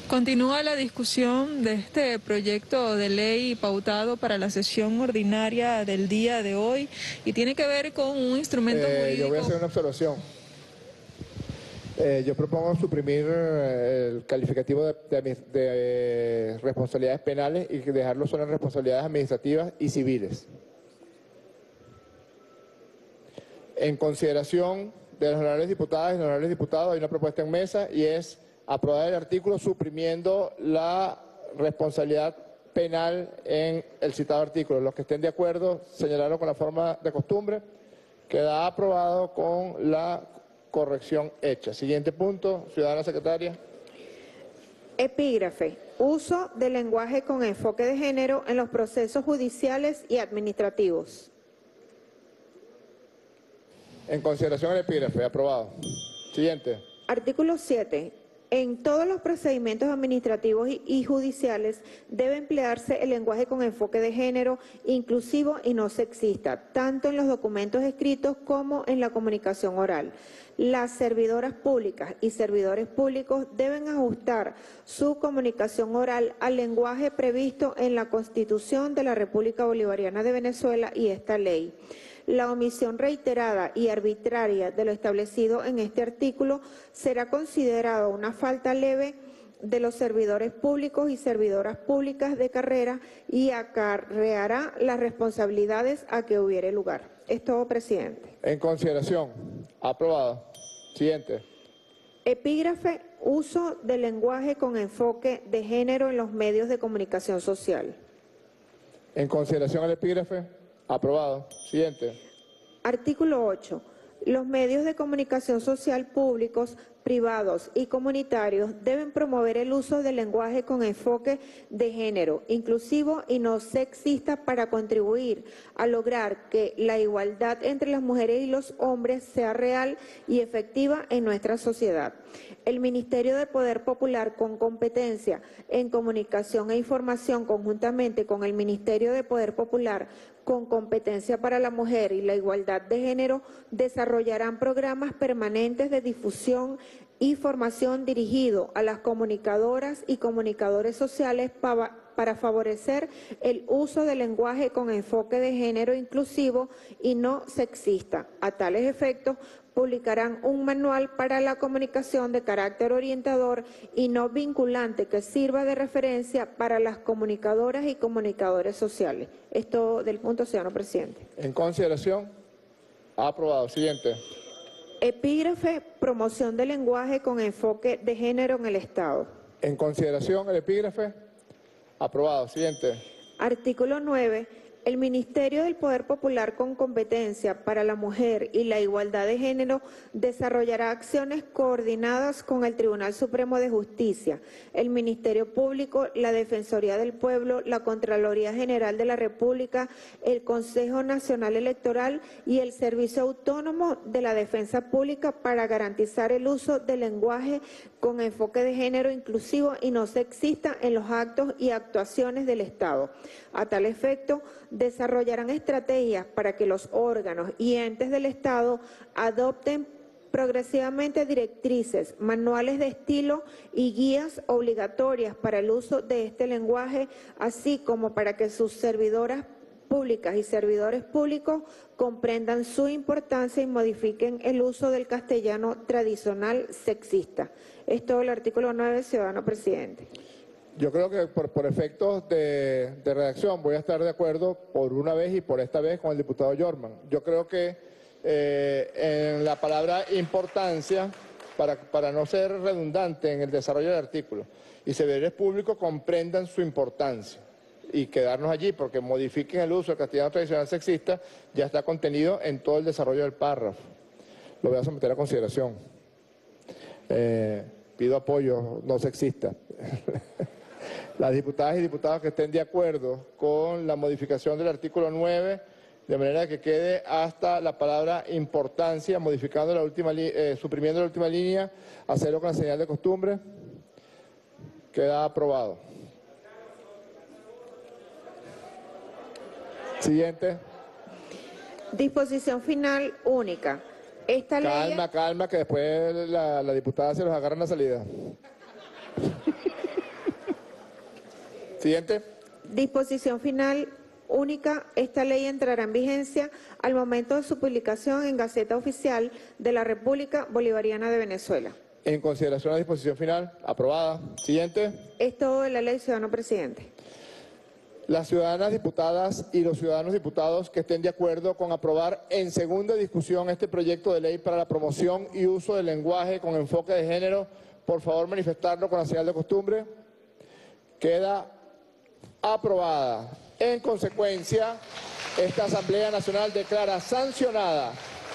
Continúa la discusión de este proyecto de ley pautado para la sesión ordinaria del día de hoy y tiene que ver con un instrumento eh, jurídico. Yo voy a hacer una observación. Eh, yo propongo suprimir el calificativo de, de, de responsabilidades penales y dejarlo solo en responsabilidades administrativas y civiles. En consideración de los honorables diputadas y los honorables diputados, hay una propuesta en mesa y es aprobar el artículo suprimiendo la responsabilidad penal en el citado artículo. Los que estén de acuerdo, señalarlo con la forma de costumbre. Queda aprobado con la corrección hecha. Siguiente punto, ciudadana secretaria. Epígrafe. Uso de lenguaje con enfoque de género en los procesos judiciales y administrativos. En consideración el epígrafe, aprobado. Siguiente. Artículo siete. En todos los procedimientos administrativos y judiciales debe emplearse el lenguaje con enfoque de género, inclusivo y no sexista, tanto en los documentos escritos como en la comunicación oral. Las servidoras públicas y servidores públicos deben ajustar su comunicación oral al lenguaje previsto en la Constitución de la República Bolivariana de Venezuela y esta ley. La omisión reiterada y arbitraria de lo establecido en este artículo será considerada una falta leve de los servidores públicos y servidoras públicas de carrera y acarreará las responsabilidades a que hubiere lugar. Es todo, presidente. En consideración. Aprobado. Siguiente. Epígrafe, uso del lenguaje con enfoque de género en los medios de comunicación social. En consideración al epígrafe. Aprobado. Siguiente. Artículo ocho. Los medios de comunicación social públicos, privados y comunitarios deben promover el uso del lenguaje con enfoque de género, inclusivo y no sexista para contribuir a lograr que la igualdad entre las mujeres y los hombres sea real y efectiva en nuestra sociedad. El Ministerio del Poder Popular, con competencia en comunicación e información, conjuntamente con el Ministerio del Poder Popular, con competencia para la mujer y la igualdad de género, desarrollarán programas permanentes de difusión y formación dirigido a las comunicadoras y comunicadores sociales para favorecer el uso del lenguaje con enfoque de género inclusivo y no sexista. A tales efectos, publicarán un manual para la comunicación de carácter orientador y no vinculante que sirva de referencia para las comunicadoras y comunicadores sociales. Esto del punto, señor presidente. En consideración, aprobado. Siguiente. Epígrafe, promoción del lenguaje con enfoque de género en el Estado. En consideración, el epígrafe, aprobado. Siguiente. Artículo nueve. El Ministerio del Poder Popular, con competencia para la mujer y la igualdad de género, desarrollará acciones coordinadas con el Tribunal Supremo de Justicia, el Ministerio Público, la Defensoría del Pueblo, la Contraloría General de la República, el Consejo Nacional Electoral y el Servicio Autónomo de la Defensa Pública para garantizar el uso del lenguaje con enfoque de género inclusivo y no sexista en los actos y actuaciones del Estado. A tal efecto, desarrollarán estrategias para que los órganos y entes del Estado adopten progresivamente directrices, manuales de estilo y guías obligatorias para el uso de este lenguaje, así como para que sus servidoras públicas y servidores públicos comprendan su importancia y modifiquen el uso del castellano tradicional sexista. Es todo el artículo nueve, ciudadano presidente. Yo creo que por, por efectos de, de redacción voy a estar de acuerdo por una vez y por esta vez con el diputado Jorman. Yo creo que eh, en la palabra importancia, para, para no ser redundante en el desarrollo del artículo, y servidores públicos comprendan su importancia. y quedarnos allí, porque modifiquen el uso del castellano tradicional sexista, ya está contenido en todo el desarrollo del párrafo. Lo voy a someter a consideración. Eh, pido apoyo no sexista. Las diputadas y diputados que estén de acuerdo con la modificación del artículo nueve, de manera que quede hasta la palabra importancia, modificando la última eh, suprimiendo la última línea, hacerlo con la señal de costumbre. Queda aprobado. Siguiente. Disposición final única. Esta calma, ley... Calma, calma, que después la, la diputada se los agarra en la salida. Siguiente. Disposición final única. Esta ley entrará en vigencia al momento de su publicación en Gaceta Oficial de la República Bolivariana de Venezuela. En consideración a la disposición final, aprobada. Siguiente. Es todo de la ley, ciudadano presidente. Las ciudadanas diputadas y los ciudadanos diputados que estén de acuerdo con aprobar en segunda discusión este proyecto de ley para la promoción y uso del lenguaje con enfoque de género, por favor manifestarlo con la señal de costumbre. Queda aprobada. En consecuencia, esta Asamblea Nacional declara sancionada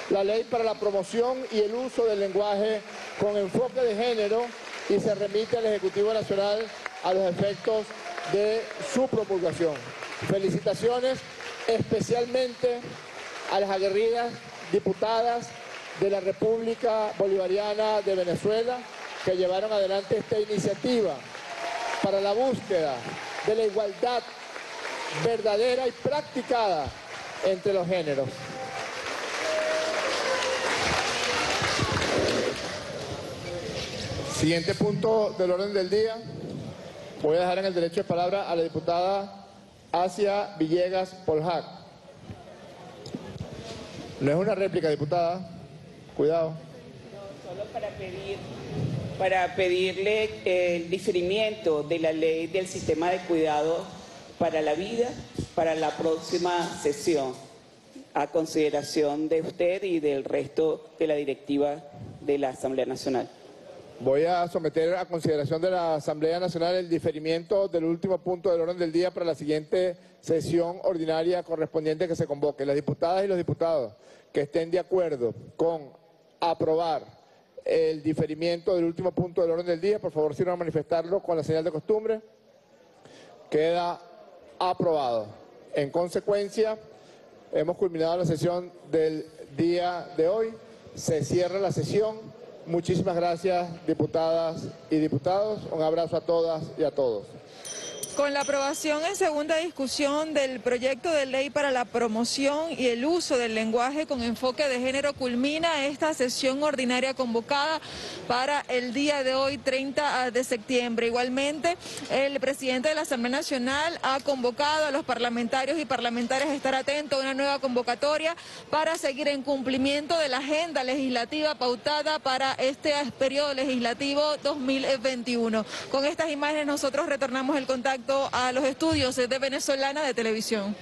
la ley para la promoción y el uso del lenguaje con enfoque de género y se remite al Ejecutivo Nacional a los efectos de su promulgación. Felicitaciones especialmente a las aguerridas diputadas de la República Bolivariana de Venezuela que llevaron adelante esta iniciativa para la búsqueda de la igualdad verdadera y practicada entre los géneros. Siguiente punto del orden del día. Voy a dejar en el derecho de palabra a la diputada Asia Villegas Poljak. No es una réplica, diputada. Cuidado. No, solo para, pedir, para pedirle el diferimiento de la ley del sistema de cuidado para la vida para la próxima sesión, a consideración de usted y del resto de la directiva de la Asamblea Nacional. Voy a someter a consideración de la Asamblea Nacional el diferimiento del último punto del orden del día para la siguiente sesión ordinaria correspondiente que se convoque. Las diputadas y los diputados que estén de acuerdo con aprobar el diferimiento del último punto del orden del día, por favor, sirvan a manifestarlo con la señal de costumbre. Queda aprobado. En consecuencia, hemos culminado la sesión del día de hoy. Se cierra la sesión. Muchísimas gracias, diputadas y diputados. Un abrazo a todas y a todos. Con la aprobación en segunda discusión del proyecto de ley para la promoción y el uso del lenguaje con enfoque de género, culmina esta sesión ordinaria convocada para el día de hoy, treinta de septiembre. Igualmente, el presidente de la Asamblea Nacional ha convocado a los parlamentarios y parlamentarias a estar atentos a una nueva convocatoria para seguir en cumplimiento de la agenda legislativa pautada para este periodo legislativo dos mil veintiuno. Con estas imágenes nosotros retornamos el contacto a los estudios de Venezolana de Televisión.